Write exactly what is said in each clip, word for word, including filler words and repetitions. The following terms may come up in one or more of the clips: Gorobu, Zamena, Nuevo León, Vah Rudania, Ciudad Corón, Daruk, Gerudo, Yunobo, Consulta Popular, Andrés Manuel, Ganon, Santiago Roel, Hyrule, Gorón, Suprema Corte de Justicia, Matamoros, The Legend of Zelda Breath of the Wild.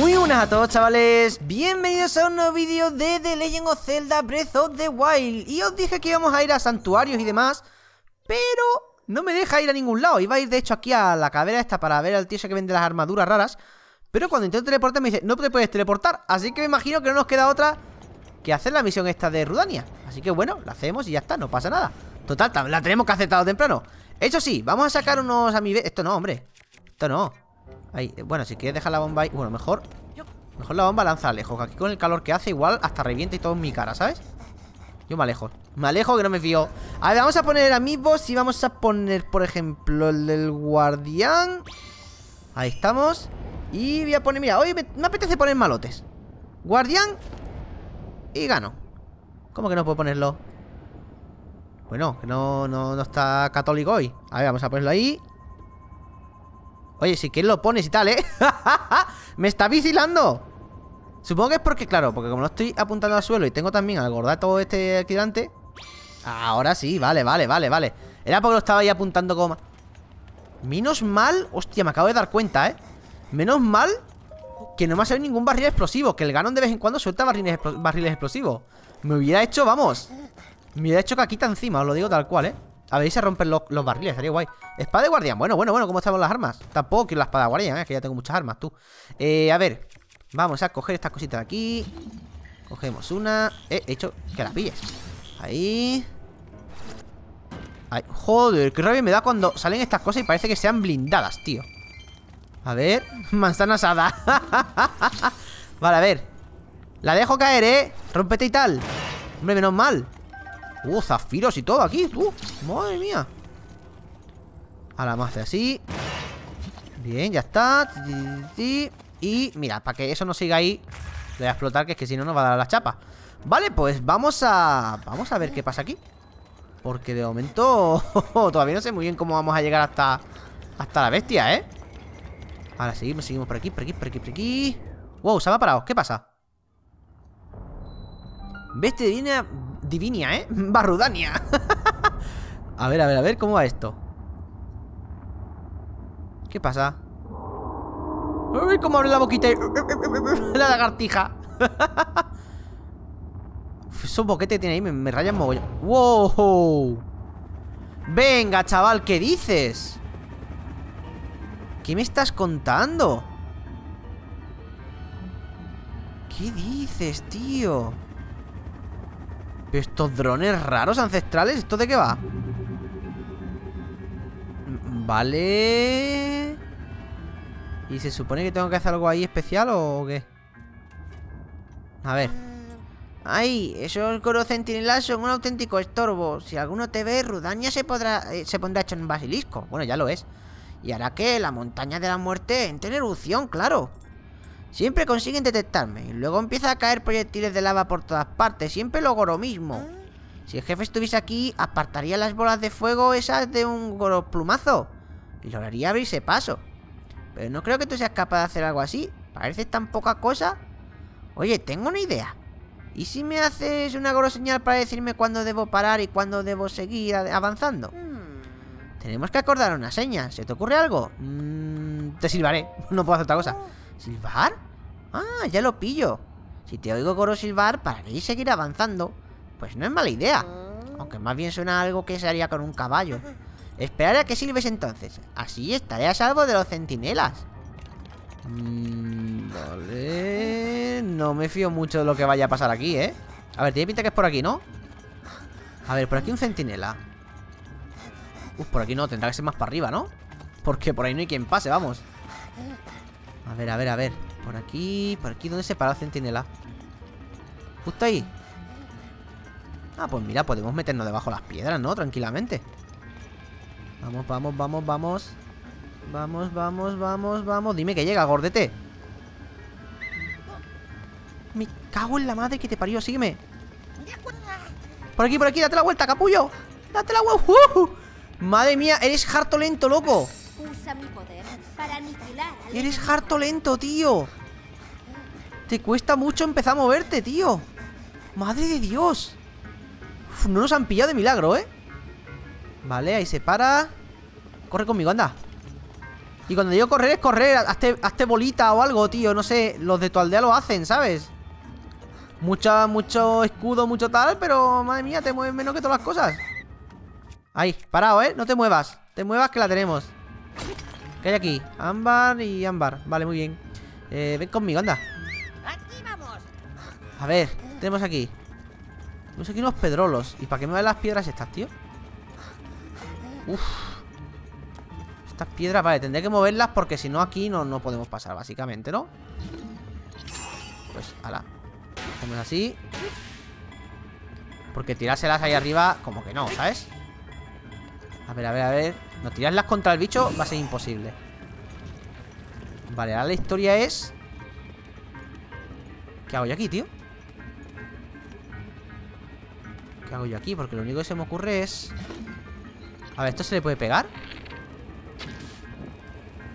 Muy buenas a todos, chavales. Bienvenidos a un nuevo vídeo de The Legend of Zelda Breath of the Wild. Y os dije que íbamos a ir a santuarios y demás, pero no me deja ir a ningún lado. Iba a ir de hecho aquí a la cavera esta para ver al tío ese que vende las armaduras raras, pero cuando intento teleportar me dice, no te puedes teleportar. Así que me imagino que no nos queda otra que hacer la misión esta de Rudania. Así que bueno, la hacemos y ya está, no pasa nada. Total, la tenemos que aceptar temprano. Eso sí, vamos a sacar unos amigues. Esto no, hombre, esto no. Ahí, bueno, si quieres dejar la bomba ahí. Bueno, mejor Mejor la bomba lanza lejos, que aquí con el calor que hace igual hasta revienta y todo en mi cara, ¿sabes? Yo me alejo, me alejo que no me fío. A ver, vamos a poner amigos y vamos a poner, por ejemplo, el del guardián. Ahí estamos. Y voy a poner, mira, hoy me, me apetece poner malotes. Guardián y Ganon. ¿Cómo que no puedo ponerlo? Bueno, que no, no, no está católico hoy. A ver, vamos a ponerlo ahí. Oye, si quieres lo pones y tal, ¿eh? ¡Me está vigilando! Supongo que es porque, claro, porque como no estoy apuntando al suelo y tengo también al gordato este aquí delante. Ahora sí, vale, vale, vale, vale. Era porque lo estaba ahí apuntando como... Menos mal... Hostia, me acabo de dar cuenta, ¿eh? Menos mal que no me ha salido ningún barril explosivo. Que el Ganon de vez en cuando suelta barriles, barriles explosivos. Me hubiera hecho, vamos, me hubiera hecho caquita encima, os lo digo tal cual, ¿eh? A ver si se rompen los, los barriles, estaría guay. Espada de guardián, bueno, bueno, bueno, ¿cómo estamos las armas? Tampoco quiero la espada de guardián, ¿eh? Que ya tengo muchas armas, tú. Eh, a ver, vamos a coger estas cositas de aquí. Cogemos una. Eh, he hecho que las pilles. Ahí. Ay, joder, qué rabia me da cuando salen estas cosas y parece que sean blindadas, tío. A ver, manzana asada. Vale, a ver. La dejo caer, ¿eh? Rómpete y tal. Hombre, menos mal. Uh, zafiros y todo aquí, tú. Madre mía. A la más de así. Bien, ya está. Y mira, para que eso no siga ahí, le voy a explotar, que es que si no nos va a dar la chapa. Vale, pues vamos a... Vamos a ver qué pasa aquí, porque de momento todavía no sé muy bien cómo vamos a llegar hasta Hasta la bestia, ¿eh? Ahora seguimos, seguimos por aquí, por aquí, por aquí, por aquí. Wow, se me ha parado, ¿qué pasa? Bestia divina... Divinia, ¿eh? Vah Rudania. A ver, a ver, a ver, ¿cómo va esto? ¿Qué pasa? Uy, cómo abre la boquita. La lagartija. Esos boquetes que tiene ahí me, me rayan mogollón. ¡Wow! Venga, chaval, ¿qué dices? ¿Qué me estás contando? ¿Qué dices, tío? Pero estos drones raros ancestrales, ¿esto de qué va? Vale. ¿Y se supone que tengo que hacer algo ahí especial o qué? A ver. Ay, esos coros centinelas son un auténtico estorbo. Si alguno te ve, Rudania se podrá eh, se pondrá hecho en basilisco. Bueno, ya lo es. Y hará que la montaña de la muerte entre en erupción, claro. Siempre consiguen detectarme y luego empieza a caer proyectiles de lava por todas partes. Siempre lo goro mismo. Si el jefe estuviese aquí, apartaría las bolas de fuego esas de un goro plumazo y lograría abrirse paso. Pero no creo que tú seas capaz de hacer algo así. Parece tan poca cosa. Oye, tengo una idea. ¿Y si me haces una goro señal para decirme cuándo debo parar y cuándo debo seguir avanzando? Hmm. Tenemos que acordar una seña. ¿Se te ocurre algo? Mm, te silbaré. No puedo hacer otra cosa. ¿Silbar? Ah, ya lo pillo. Si te oigo coro silbar, pararé y seguir avanzando. Pues no es mala idea. Aunque más bien suena a algo que se haría con un caballo. Esperaré a que silbes entonces. Así estaré a salvo de los centinelas. Mm, vale. No me fío mucho de lo que vaya a pasar aquí, ¿eh? A ver, tiene pinta que es por aquí, ¿no? A ver, por aquí un centinela. Uf, por aquí no, tendrá que ser más para arriba, ¿no? Porque por ahí no hay quien pase, vamos. A ver, a ver, a ver. Por aquí, por aquí, ¿dónde se para la centinela? Justo ahí. Ah, pues mira, podemos meternos debajo de las piedras, ¿no? Tranquilamente. Vamos, vamos, vamos, vamos. Vamos, vamos, vamos, vamos. Dime que llega, gordete. Me cago en la madre que te parió, sígueme. Por aquí, por aquí, date la vuelta, capullo. Date la vuelta. Uh, uh. Madre mía, eres harto lento, loco. Usa mi poder para aniquilar. Eres harto lento, tío. Te cuesta mucho empezar a moverte, tío. Madre de Dios. Uf, no nos han pillado de milagro, ¿eh? Vale, ahí se para. Corre conmigo, anda. Y cuando digo correr es correr, hazte, hazte bolita o algo, tío. No sé, los de tu aldea lo hacen, ¿sabes? Mucha, mucho escudo, mucho tal, pero madre mía, te mueves menos que todas las cosas. Ahí, parado, ¿eh? No te muevas. Te muevas que la tenemos. ¿Qué hay aquí? Ámbar y ámbar. Vale, muy bien. Eh, ven conmigo, anda. A ver, tenemos aquí. Tenemos aquí unos pedrolos. ¿Y para qué me van las piedras estas, tío? Uf. Estas piedras, vale, tendré que moverlas porque si no aquí no, no podemos pasar, básicamente, ¿no? Pues, ala. Hacemos así. Porque tirárselas ahí arriba, como que no, ¿sabes? A ver, a ver, a ver. No, tirarlas contra el bicho va a ser imposible. Vale, ahora la historia es... ¿Qué hago yo aquí, tío? ¿Qué hago yo aquí? Porque lo único que se me ocurre es... A ver, ¿esto se le puede pegar?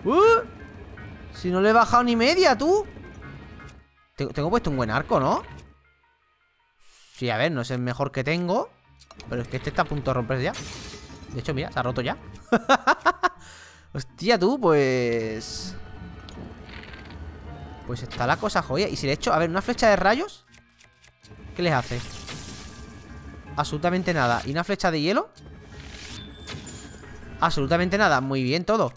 ¡Uh! Si no le he bajado ni media, tú. Tengo puesto un buen arco, ¿no? Sí, a ver, no es el mejor que tengo, pero es que este está a punto de romperse ya. De hecho, mira, se ha roto ya. Hostia, tú, pues... Pues está la cosa jodida. Y si le echo, a ver, una flecha de rayos, ¿qué les hace? Absolutamente nada. ¿Y una flecha de hielo? Absolutamente nada. Muy bien, todo.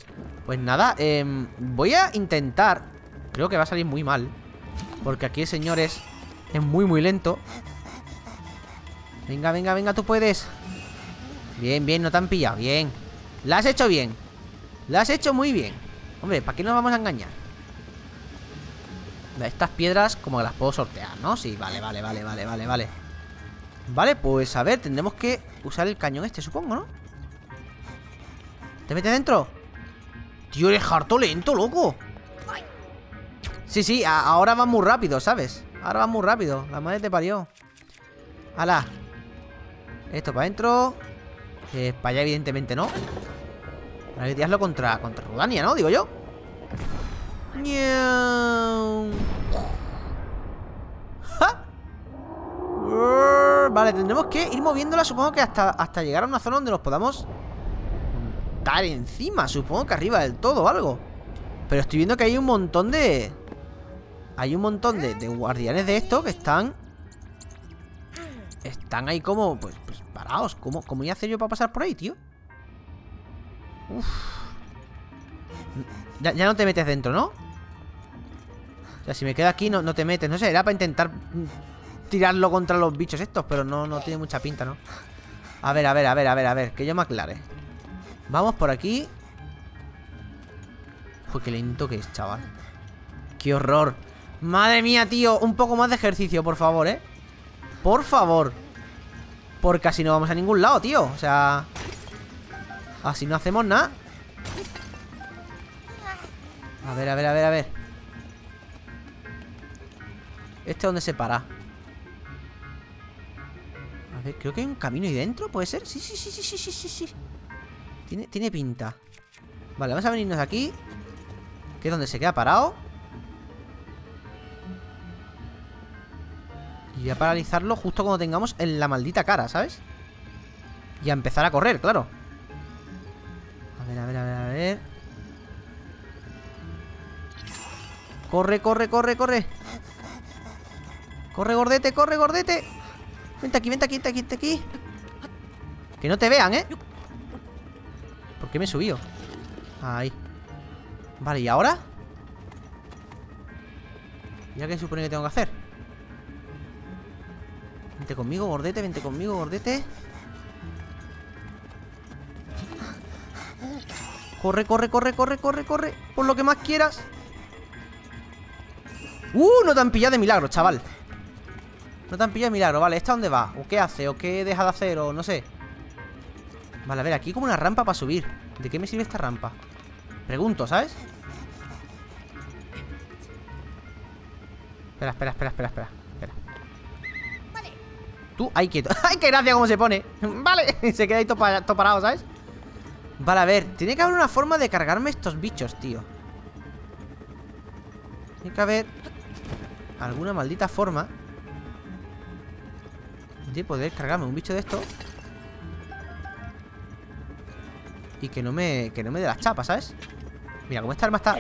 Pues nada, eh, voy a intentar. Creo que va a salir muy mal, porque aquí el señor es, es muy, muy lento. Venga, venga, venga, tú puedes. Bien, bien, no te han pillado, bien. La has hecho bien. La has hecho muy bien. Hombre, ¿para qué nos vamos a engañar? Estas piedras como que las puedo sortear, ¿no? Sí, vale, vale, vale, vale, vale, vale. Vale, pues a ver, tendremos que usar el cañón este, supongo, ¿no? ¿Te metes dentro? Tío, eres harto lento, loco. Sí, sí, ahora va muy rápido, ¿sabes? Ahora va muy rápido, la madre te parió. ¡Hala! Esto para adentro. Eh, para allá, evidentemente, ¿no? Hay que tirarlo contra, contra Rudania, ¿no? Digo yo. ¡Ja! Vale, tendremos que ir moviéndola, supongo que hasta, hasta llegar a una zona donde nos podamos montar encima. Supongo que arriba del todo o algo. Pero estoy viendo que hay un montón de... Hay un montón de, de guardianes de esto que están... Están ahí como... Pues, pues parados. ¿Cómo, ¿Cómo voy a hacer yo para pasar por ahí, tío? Uf. Ya, ya no te metes dentro, ¿no? O sea, si me quedo aquí no, no te metes. No sé, era para intentar tirarlo contra los bichos estos, pero no, no tiene mucha pinta, ¿no? A ver, a ver, a ver, a ver, a ver. Que yo me aclare. Vamos por aquí. Joder, qué lento que es, chaval. Qué horror. Madre mía, tío. Un poco más de ejercicio, por favor, ¿eh? Por favor. Porque así no vamos a ningún lado, tío. O sea... Así no hacemos nada. A ver, a ver, a ver, a ver. ¿Este dónde se para? A ver, creo que hay un camino ahí dentro, ¿puede ser? Sí, sí, sí, sí, sí, sí, sí. Tiene, tiene pinta. Vale, vamos a venirnos aquí, que es donde se queda parado. Y voy a paralizarlo justo cuando tengamos en la maldita cara, ¿sabes? Y a empezar a correr, claro. A ver, a ver, a ver, a ver. Corre, corre, corre, corre. Corre, gordete, corre, gordete. Vente aquí, vente aquí, vente aquí, vente aquí. Que no te vean, ¿eh? ¿Por qué me he subido? Ahí. Vale, ¿y ahora? ¿Ya qué supone que tengo que hacer? Vente conmigo, gordete, vente conmigo, gordete. Corre, corre, corre, corre, corre, corre. Por lo que más quieras. ¡Uh! No te han pillado de milagro, chaval. No te han pillado de milagro. Vale, ¿esta dónde va? ¿O qué hace? ¿O qué deja de hacer? O no sé. Vale, a ver, aquí como una rampa para subir. ¿De qué me sirve esta rampa? Pregunto, ¿sabes? Espera, espera, espera, espera, espera, espera. Vale. Tú, ahí quieto. ¡Ay, qué gracia cómo se pone! Vale, se queda ahí todo parado, ¿sabes? Vale, a ver, tiene que haber una forma de cargarme estos bichos, tío. Tiene que haber alguna maldita forma de poder cargarme un bicho de estos y que no me, que no me dé las chapas, ¿sabes? Mira, como esta arma está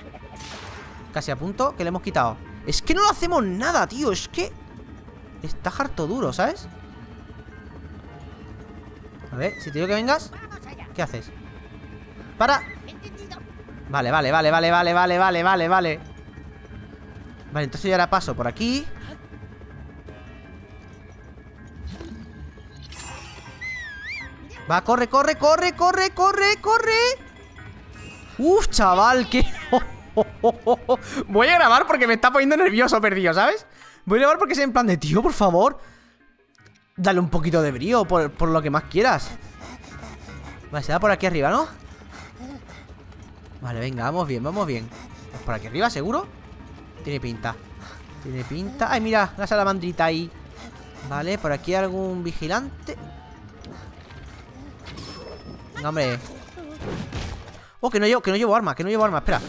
casi a punto, que le hemos quitado. Es que no lo hacemos nada, tío. Es que está harto duro, ¿sabes? A ver, si te digo que vengas, ¿qué haces? ¡Para! Vale, vale, vale, vale, vale, vale, vale, vale, vale. Vale, entonces yo ahora paso por aquí. Va, corre, corre, corre, corre, corre, corre. Uf, chaval, que... Voy a grabar porque me está poniendo nervioso, perdido, ¿sabes? Voy a grabar porque es en plan de, tío, por favor, dale un poquito de brío por, por lo que más quieras. Vale, se da por aquí arriba, ¿no? Vale, venga, vamos bien, vamos bien. ¿Por aquí arriba, seguro? Tiene pinta. Tiene pinta. Ay, mira, la salamandrita ahí. Vale, por aquí algún vigilante. No, hombre. Oh, que no llevo, que no llevo arma, que no llevo arma, espera.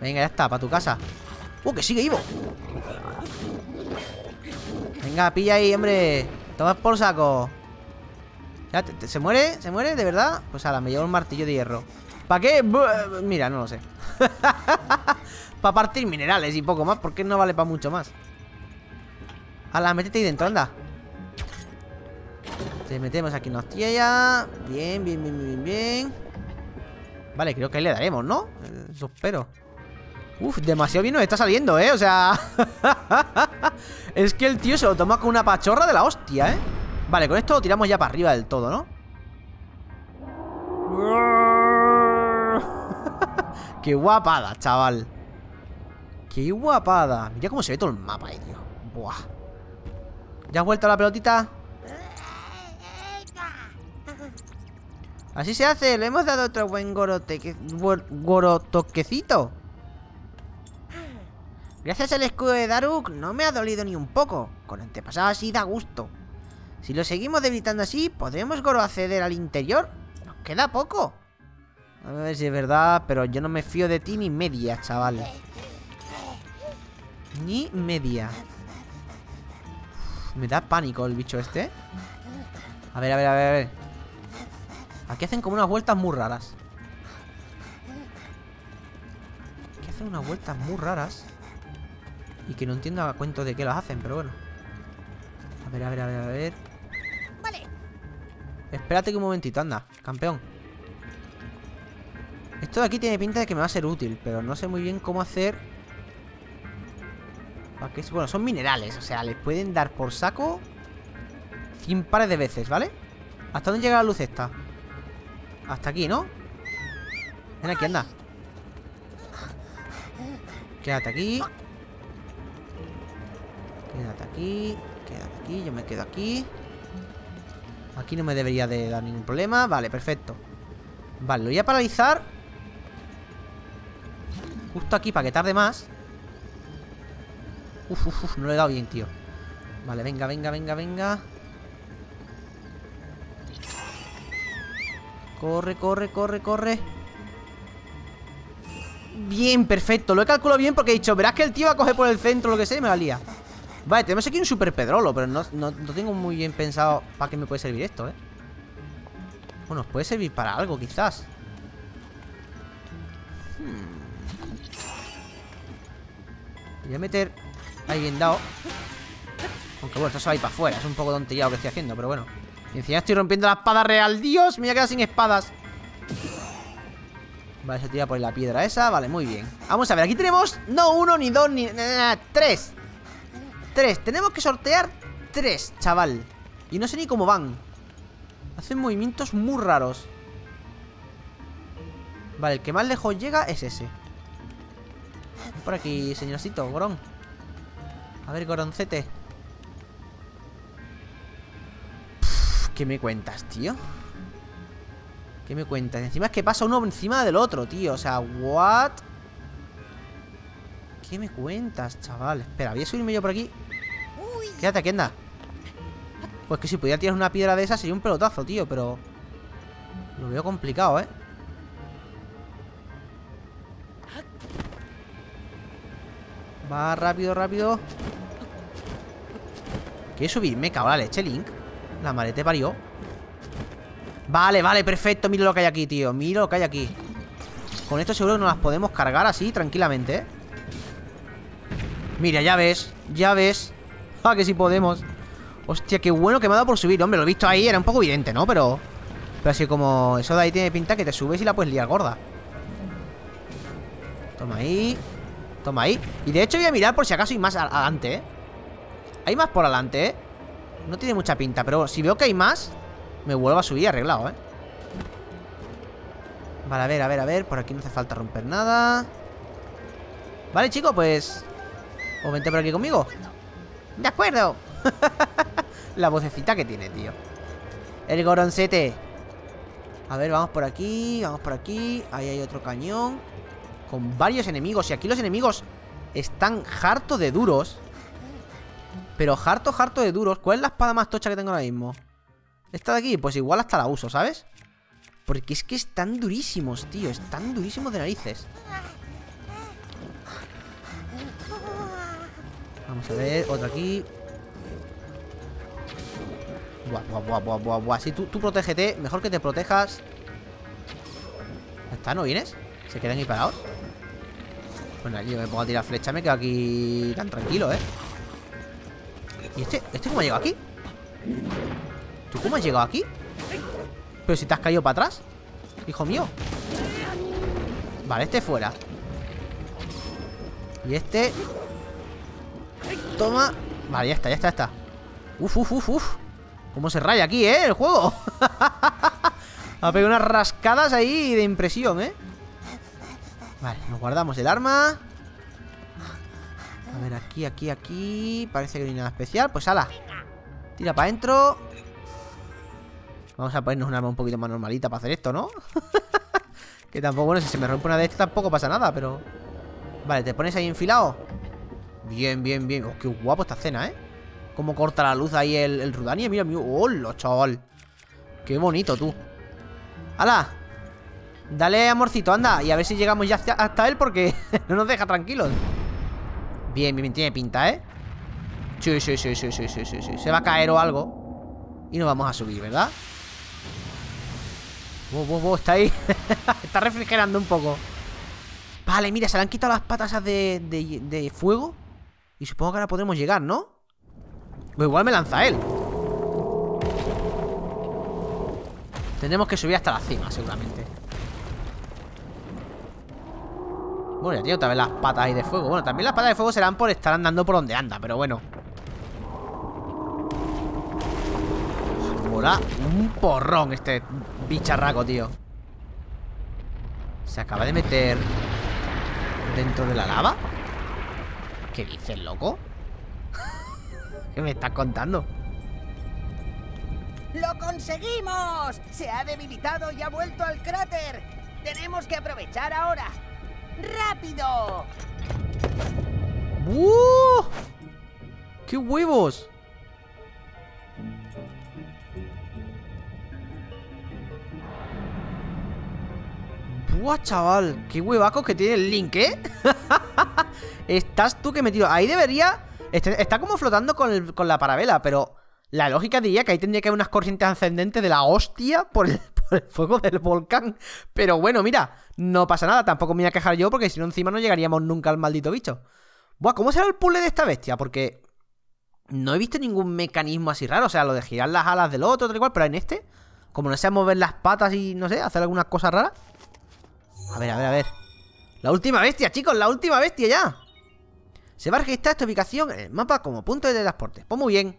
Venga, ya está, para tu casa. Oh, que sigue vivo. Venga, pilla ahí, hombre. Toma por saco. Ya, te, te, ¿se muere? ¿Se muere? ¿De verdad? Pues ahora me llevo un martillo de hierro. ¿Para qué? Buh, mira, no lo sé. Para partir minerales y poco más, porque no vale para mucho más. Ala, métete ahí dentro, anda. Te metemos aquí una hostia ya. Bien, bien, bien, bien, bien. Vale, creo que ahí le daremos, ¿no? Eso espero. Uf, demasiado bien nos está saliendo, ¿eh? O sea... Es que el tío se lo toma con una pachorra de la hostia, ¿eh? Vale, con esto lo tiramos ya para arriba del todo, ¿no? ¡Qué guapada, chaval! ¡Qué guapada! Mira cómo se ve todo el mapa, eh, tío. Buah. ¿Ya has vuelto a la pelotita? Así se hace. Le hemos dado otro buen gorote... gorotoquecito. Gracias al escudo de Daruk no me ha dolido ni un poco. Con antepasados así da gusto. Si lo seguimos debilitando así, ¿podremos Goro acceder al interior? Nos queda poco. A ver si es verdad, pero yo no me fío de ti ni media, chaval. Ni media. Uf, me da pánico el bicho este. A ver, a ver, a ver, a ver. Aquí hacen como unas vueltas muy raras. Aquí hacen unas vueltas muy raras. Y que no entiendo a cuento de qué las hacen, pero bueno. A ver, a ver, a ver, a ver. Espérate que un momentito, anda, campeón. Esto de aquí tiene pinta de que me va a ser útil, pero no sé muy bien cómo hacer. Porque, bueno, son minerales, o sea, les pueden dar por saco cien pares de veces, ¿vale? ¿Hasta dónde llega la luz esta? Hasta aquí, ¿no? Ven aquí, anda. Quédate aquí. Quédate aquí. Quédate aquí, yo me quedo aquí. Aquí no me debería de dar ningún problema. Vale, perfecto. Vale, lo voy a paralizar justo aquí para que tarde más. Uf, uf, uf, no lo he dado bien, tío. Vale, venga, venga, venga, venga. Corre, corre, corre, corre. Bien, perfecto. Lo he calculado bien porque he dicho, verás que el tío va a coger por el centro, lo que sea, y me la lía. Vale, tenemos aquí un super pedrolo, pero no, no, no tengo muy bien pensado para qué me puede servir esto, ¿eh? Bueno, puede servir para algo, quizás. Hmm. Voy a meter ahí bien dado. Aunque bueno, esto se va a ir para afuera. Es un poco tontería lo que estoy haciendo, pero bueno. Y encima estoy rompiendo la espada real. ¡Dios! Me voy a quedar sin espadas. Vale, se tira por la piedra esa. Vale, muy bien. Vamos a ver, aquí tenemos no uno, ni dos, ni... Eh, tres. Tres, tenemos que sortear tres, chaval. Y no sé ni cómo van. Hacen movimientos muy raros. Vale, el que más lejos llega es ese. Ven por aquí, señorcito, gorón. A ver, goroncete. Pff, ¿qué me cuentas, tío? ¿Qué me cuentas? Encima es que pasa uno encima del otro, tío. O sea, what? ¿Qué me cuentas, chaval? Espera, voy a subirme yo por aquí. Quédate aquí, anda. Pues que si pudiera tirar una piedra de esa sería un pelotazo, tío, pero... Lo veo complicado, ¿eh? Va, rápido, rápido. ¿Quieres subirme, cabrón? Eche Link. La maleta parió. Vale, vale, perfecto. Mira lo que hay aquí, tío. Mira lo que hay aquí. Con esto seguro que nos las podemos cargar así, tranquilamente, ¿eh? Mira, ya ves, ya ves. Ah, que sí podemos. Hostia, qué bueno que me ha dado por subir. Hombre, lo he visto ahí, era un poco evidente, ¿no? Pero... Pero así como... Eso de ahí tiene pinta que te subes y la puedes liar gorda. Toma ahí. Toma ahí. Y de hecho voy a mirar por si acaso hay más adelante, ¿eh? Hay más por adelante, ¿eh? No tiene mucha pinta, pero si veo que hay más, me vuelvo a subir arreglado, ¿eh? Vale, a ver, a ver, a ver. Por aquí no hace falta romper nada. Vale, chicos, pues... ¿O vente por aquí conmigo? ¡De acuerdo! La vocecita que tiene, tío. El goroncete. A ver, vamos por aquí. Vamos por aquí. Ahí hay otro cañón con varios enemigos. Y aquí los enemigos están hartos de duros. Pero harto, harto de duros. ¿Cuál es la espada más tocha que tengo ahora mismo? Esta de aquí, pues igual hasta la uso, ¿sabes? Porque es que están durísimos, tío. Están durísimos de narices. Vamos a ver, otro aquí. Buah, buah, buah, buah, buah, buah. Sí, tú, tú protégete, mejor que te protejas. ¿Está? ¿No vienes? ¿Se quedan ahí parados? Bueno, yo me pongo a tirar flecha, me quedo aquí tan tranquilo, ¿eh? ¿Y este? ¿Este cómo ha llegado aquí? ¿Tú cómo has llegado aquí? Pero si te has caído para atrás, hijo mío. Vale, este fuera. Y este... Toma. Vale, ya está, ya está, ya está. Uf, uf, uf, uf. Cómo se raya aquí, ¿eh? El juego. Ha pegado unas rascadas ahí de impresión, ¿eh? Vale, nos guardamos el arma. A ver, aquí, aquí, aquí. Parece que no hay nada especial. Pues ala. Tira para adentro. Vamos a ponernos un arma un poquito más normalita para hacer esto, ¿no? Que tampoco, bueno, si se me rompe una de estas tampoco pasa nada, pero... Vale, te pones ahí enfilado. Bien, bien, bien. Oh, qué guapo esta escena, ¿eh? Cómo corta la luz ahí el, el Rudania. Mira, mira. ¡Hola, chaval! Qué bonito, tú. ¡Hala! Dale, amorcito, anda. Y a ver si llegamos ya hasta, hasta él porque no nos deja tranquilos. Bien, bien, bien. Tiene pinta, ¿eh? Sí, sí, sí, sí, sí, sí, sí, sí. Se va a caer o algo. Y nos vamos a subir, ¿verdad? Wow, wow, wow. Está ahí. Está refrigerando un poco. Vale, mira. Se le han quitado las patas de, de, de fuego. Y supongo que ahora podremos llegar, ¿no? O igual me lanza él. Tendremos que subir hasta la cima, seguramente. Bueno, ya tiene otra vez las patas ahí de fuego. Bueno, también las patas de fuego serán por estar andando por donde anda, pero bueno. Mola un porrón este bicharraco, tío. Se acaba de meter dentro de la lava. ¿Qué dices, loco? ¿Qué me estás contando? ¡Lo conseguimos! Se ha debilitado y ha vuelto al cráter. Tenemos que aprovechar ahora. ¡Rápido! ¡Uh! ¡Qué huevos! ¡Buah, chaval! ¡Qué huevacos que tiene el Link, eh! Estás tú que metido. Ahí debería... Está como flotando con, el, con la parabela, pero... La lógica diría que ahí tendría que haber unas corrientes ascendentes de la hostia por el, por el fuego del volcán. Pero bueno, mira, no pasa nada. Tampoco me voy a quejar yo porque si no encima no llegaríamos nunca al maldito bicho. Buah, ¿cómo será el puzzle de esta bestia? Porque... No he visto ningún mecanismo así raro. O sea, lo de girar las alas del otro, tal y cual. Pero en este, como no sea mover las patas y, no sé, hacer alguna cosa rara... A ver, a ver, a ver. La última bestia, chicos, la última bestia ya. Se va a registrar esta ubicación en el mapa como punto de transporte. Pues muy bien.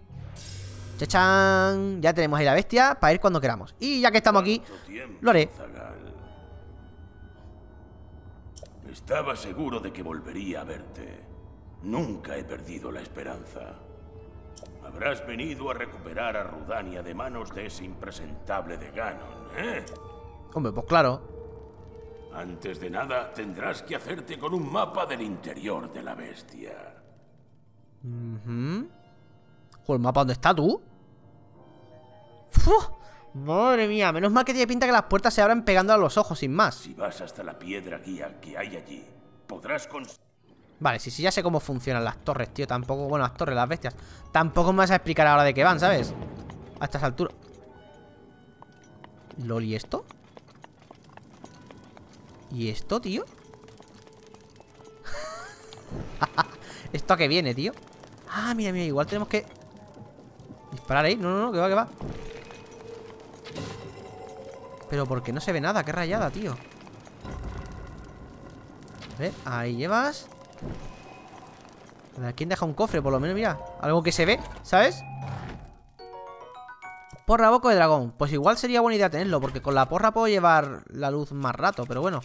¡Chachán! Ya tenemos ahí la bestia para ir cuando queramos. Y ya que estamos aquí, lo haré. Zagal. Estaba seguro de que volvería a verte. Nunca he perdido la esperanza. Habrás venido a recuperar a Rudania de manos de ese impresentable de Ganon, ¿eh? Hombre, pues claro. Antes de nada, tendrás que hacerte con un mapa del interior de la bestia. Uh-huh. ¿O el mapa dónde está tú? ¡Uf! Madre mía, menos mal que tiene pinta que las puertas se abran pegando a los ojos, sin más. Si vas hasta la piedra guía que hay allí, podrás conseguir... Vale, sí, sí, ya sé cómo funcionan las torres, tío. Tampoco, bueno, las torres, las bestias. Tampoco me vas a explicar ahora de qué van, ¿sabes? A estas alturas. ¿Lol y esto? ¿Y esto, tío? ¿Esto a qué viene, tío? Ah, mira, mira, igual tenemos que disparar ahí. No, no, no, que va, que va. Pero porque no se ve nada, qué rayada, tío. A ver, ahí llevas. A ver, ¿quién deja un cofre? Por lo menos, mira, algo que se ve, ¿sabes? Porra boca de dragón. Pues igual sería buena idea tenerlo, porque con la porra puedo llevar la luz más rato, pero bueno.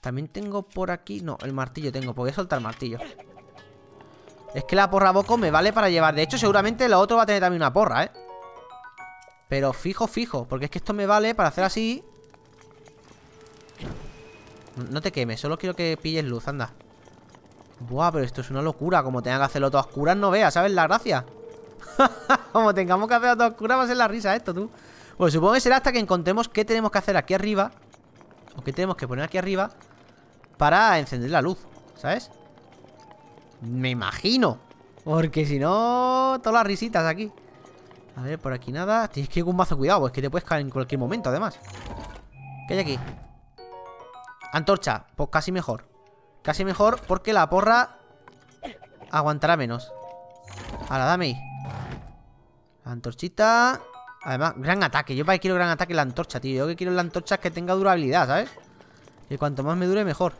También tengo por aquí... No, el martillo tengo, porque voy a soltar el martillo. Es que la porra boco me vale para llevar. De hecho, seguramente la otra va a tener también una porra, ¿eh? Pero fijo, fijo, porque es que esto me vale para hacer así. No te quemes, solo quiero que pilles luz, anda. Buah, pero esto es una locura. Como tengan que hacerlo todo a oscuras, no veas, ¿sabes? La gracia. Como tengamos que hacerlo todo a oscuras, va a ser la risa esto, tú. Bueno, supongo que será hasta que encontremos qué tenemos que hacer aquí arriba. O qué tenemos que poner aquí arriba para encender la luz, ¿sabes? Me imagino. Porque si no, todas las risitas aquí. A ver, por aquí nada. Tienes que ir con mazo cuidado, es que te puedes caer en cualquier momento, además. ¿Qué hay aquí? Antorcha, pues casi mejor. Casi mejor porque la porra aguantará menos. Ahora, dame ahí. La antorchita. Además, gran ataque. Yo para que quiero gran ataque la antorcha, tío. Yo que quiero la antorcha es que tenga durabilidad, ¿sabes? Y cuanto más me dure, mejor.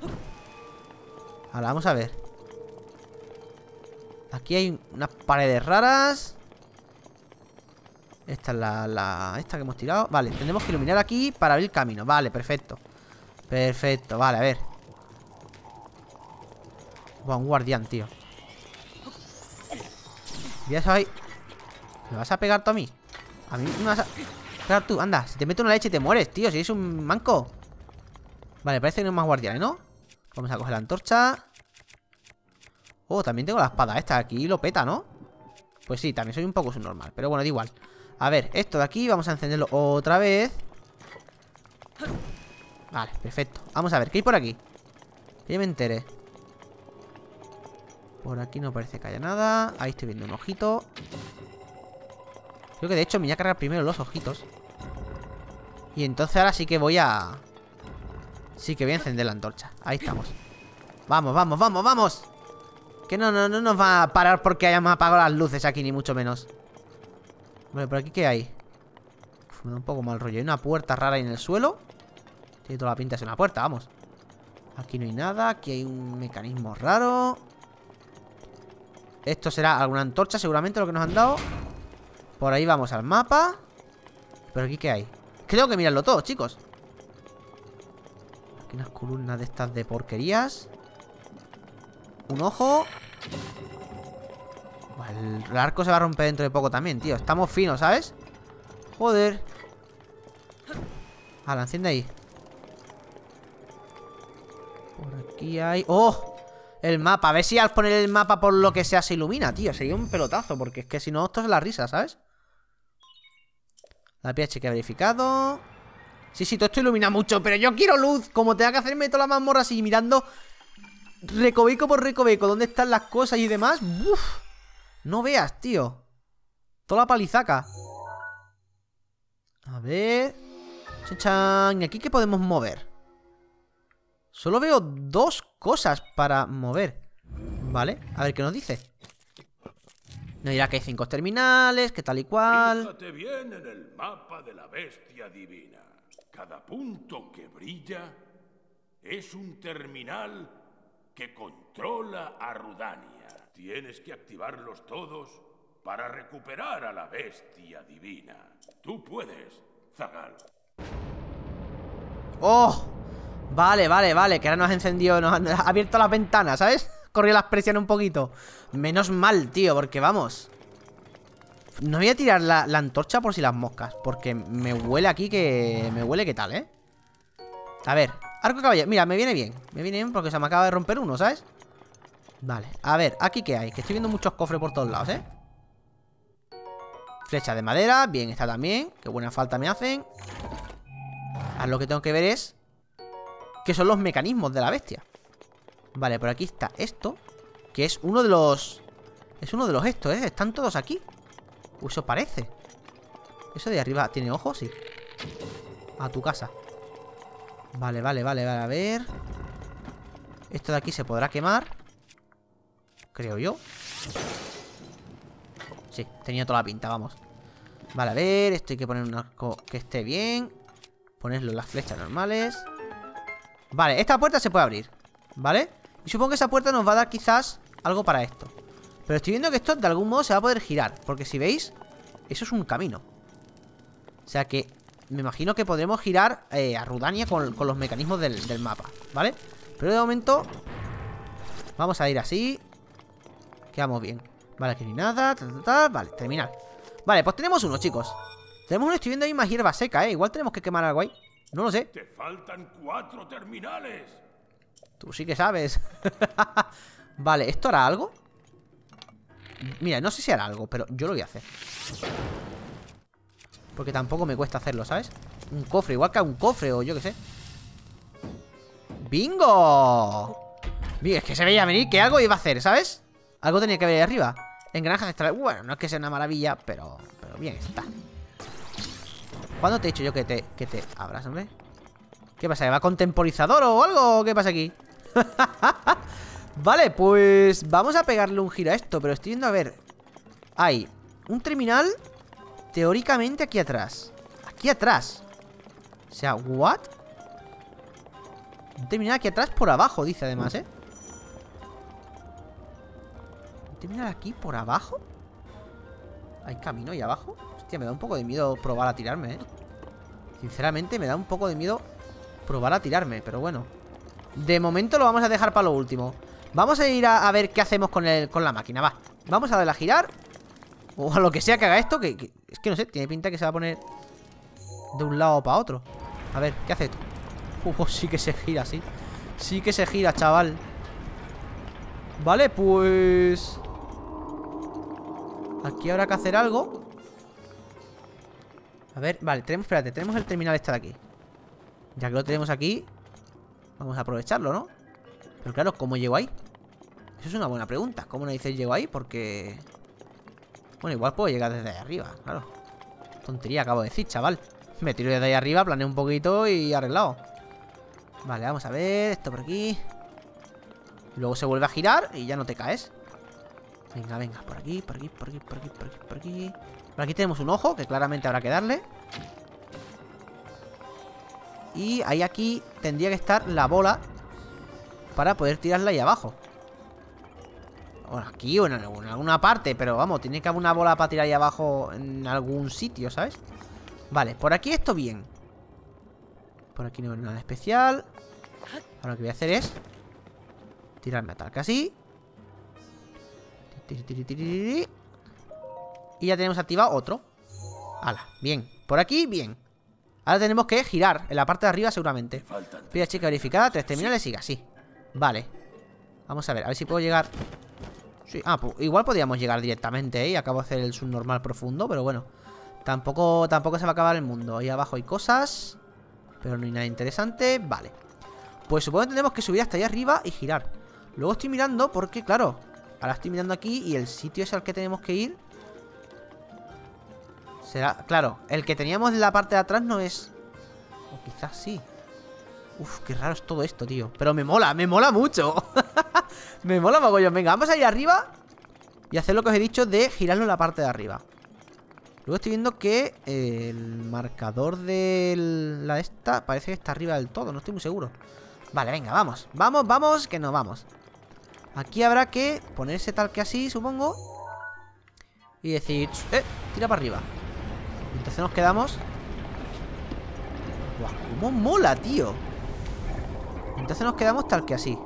Ahora, vamos a ver. Aquí hay unas paredes raras. Esta es la, la... Esta que hemos tirado. Vale, tenemos que iluminar aquí para abrir camino. Vale, perfecto. Perfecto, vale, a ver. Buah, un guardián, tío. Ya sabéis. ¿Me vas a pegar tú a mí? A mí me vas a pegar tú, anda. Si te meto una leche te mueres, tío, si eres un manco. Vale, parece que no hay más guardianes, ¿no? Vamos a coger la antorcha. Oh, también tengo la espada esta. Aquí lo peta, ¿no? Pues sí, también soy un poco subnormal, pero bueno, da igual. A ver, esto de aquí, vamos a encenderlo otra vez. Vale, perfecto. Vamos a ver, ¿qué hay por aquí? Que yo me entere. Por aquí no parece que haya nada. Ahí estoy viendo un ojito. Creo que de hecho me voy a cargar primero los ojitos. Y entonces ahora sí que voy a... Sí que voy a encender la antorcha. Ahí estamos. Vamos, vamos, vamos, vamos. Que no, no, no nos va a parar porque hayamos apagado las luces aquí, ni mucho menos. Bueno, ¿por aquí qué hay? Uf, me da un poco mal rollo. Hay una puerta rara ahí en el suelo. Tiene toda la pinta de ser una puerta, vamos. Aquí no hay nada. Aquí hay un mecanismo raro. Esto será alguna antorcha, seguramente, lo que nos han dado. Por ahí vamos al mapa. ¿Pero aquí qué hay? Creo que mirarlo todo, chicos. Aquí unas columnas de estas de porquerías. Un ojo. El arco se va a romper dentro de poco también, tío. Estamos finos, ¿sabes? Joder. Ah, la enciende ahí. Por aquí hay... ¡Oh! El mapa, a ver si al poner el mapa por lo que sea se ilumina, tío. Sería un pelotazo, porque es que si no, esto es la risa, ¿sabes? La P H que ha verificado. Sí, sí, todo esto ilumina mucho, pero yo quiero luz. Como tenga que hacerme toda la mazmorra así, mirando recoveco por recoveco, dónde están las cosas y demás. Uf, no veas, tío. Toda la palizaca. A ver. Chachan. ¿Y aquí qué podemos mover? Solo veo dos cosas para mover. Vale, a ver qué nos dice. Nos dirá que hay cinco terminales, que tal y cual. Fíjate bien en el mapa de la bestia divina. Cada punto que brilla es un terminal que controla a Rudania. Tienes que activarlos todos para recuperar a la bestia divina. Tú puedes, Zagal. ¡Oh! Vale, vale, vale, que ahora nos ha encendido, nos ha abierto las ventanas, ¿sabes? Corrió las presiones un poquito. Menos mal, tío, porque vamos. No voy a tirar la, la antorcha por si las moscas, porque me huele aquí que... Me huele que tal, ¿eh? A ver, arco caballero, mira, me viene bien. Me viene bien porque se me acaba de romper uno, ¿sabes? Vale, a ver, ¿aquí qué hay? Que estoy viendo muchos cofres por todos lados, ¿eh? Flecha de madera, bien, está también. Qué buena falta me hacen. Ahora lo que tengo que ver es que son los mecanismos de la bestia. Vale, por aquí está esto, que es uno de los... Es uno de los estos, ¿eh? Están todos aquí. Uy, eso parece. ¿Eso de arriba tiene ojos? Sí. a tu casa. Vale, vale, vale, vale, a ver. Esto de aquí se podrá quemar, creo yo. Sí, tenía toda la pinta, vamos. Vale, a ver, esto hay que poner un arco que esté bien. Ponerlo en las flechas normales. Vale, esta puerta se puede abrir, ¿vale? Y supongo que esa puerta nos va a dar quizás algo para esto. Pero estoy viendo que esto de algún modo se va a poder girar, porque si veis, eso es un camino. O sea que me imagino que podremos girar eh, a Rudania con, con los mecanismos del, del mapa, ¿vale? Pero de momento vamos a ir así. Quedamos bien. Vale, aquí ni nada, ta, ta, ta. Vale, terminar. Vale, pues tenemos uno, chicos. Tenemos uno, estoy viendo ahí más hierba seca, ¿eh? Igual tenemos que quemar algo ahí. No lo sé. Te faltan cuatro terminales. Tú sí que sabes. Vale, ¿esto hará algo? Mira, no sé si hará algo, pero yo lo voy a hacer. Porque tampoco me cuesta hacerlo, ¿sabes? Un cofre, igual que un cofre o yo qué sé. ¡Bingo! Mira, es que se veía venir que algo iba a hacer, ¿sabes? Algo tenía que haber ahí arriba. Engranajes extra... Bueno, no es que sea una maravilla, pero... Pero bien está. ¿Cuándo te he dicho yo que te, que te abras, hombre? ¿Qué pasa? ¿Que va con temporizador o algo? ¿Qué pasa aquí? Vale, pues vamos a pegarle un giro a esto. Pero estoy viendo, a ver. Hay un terminal teóricamente aquí atrás. Aquí atrás. O sea, ¿what? Un terminal aquí atrás por abajo, dice además, ¿eh? Un terminal aquí por abajo. ¿Hay camino ahí abajo? Hostia, me da un poco de miedo probar a tirarme, ¿eh? Sinceramente me da un poco de miedo probar a tirarme, pero bueno. De momento lo vamos a dejar para lo último. Vamos a ir a, a ver qué hacemos con, el, con la máquina, va. Vamos a darle a girar. O a lo que sea que haga esto, que, que... Es que no sé, tiene pinta que se va a poner de un lado para otro. A ver, ¿qué hace esto? Uh, sí que se gira, sí. Sí que se gira, chaval. Vale, pues... Aquí habrá que hacer algo. A ver, vale, tenemos, espérate, tenemos el terminal este de aquí. Ya que lo tenemos aquí, vamos a aprovecharlo, ¿no? Pero claro, ¿cómo llego ahí? Eso es una buena pregunta. ¿Cómo no dices llego ahí? Porque... Bueno, igual puedo llegar desde ahí arriba, claro. Tontería acabo de decir, chaval. Me tiro desde ahí arriba, planeo un poquito y arreglado. Vale, vamos a ver. Esto por aquí. Luego se vuelve a girar y ya no te caes. Venga, venga, por aquí, por aquí, por aquí, por aquí, por aquí, por aquí. Por aquí tenemos un ojo, que claramente habrá que darle. Y ahí aquí tendría que estar la bola para poder tirarla ahí abajo. Bueno, aquí o en alguna parte, pero vamos, tiene que haber una bola para tirar ahí abajo en algún sitio, ¿sabes? Vale, por aquí esto bien. Por aquí no hay nada especial. Ahora lo que voy a hacer es tirarme a tal que así. Y ya tenemos activado otro. Ala, bien. Por aquí, bien. Ahora tenemos que girar en la parte de arriba seguramente. Pida chica verificada, tres terminales, siga así. Vale. Vamos a ver, a ver si puedo llegar. Sí, ah, pues igual podíamos llegar directamente, ¿eh? Acabo de hacer el subnormal profundo, pero bueno. Tampoco, tampoco se va a acabar el mundo. Ahí abajo hay cosas, pero no hay nada interesante. Vale. Pues supongo que tenemos que subir hasta allá arriba y girar. Luego estoy mirando porque, claro, ahora estoy mirando aquí y el sitio es al que tenemos que ir. Será, claro, el que teníamos en la parte de atrás no es... O quizás sí. Uf, qué raro es todo esto, tío. Pero me mola, me mola mucho. Me mola mogollón. Venga, vamos a ir arriba y hacer lo que os he dicho de girarlo en la parte de arriba. Luego estoy viendo que el marcador de la esta parece que está arriba del todo, no estoy muy seguro. Vale, venga, vamos. Vamos, vamos, que nos vamos. Aquí habrá que ponerse tal que así, supongo. Y decir... ¡Eh! Tira para arriba. Entonces nos quedamos... ¡Guau! ¡Cómo mola, tío! Entonces nos quedamos tal que así.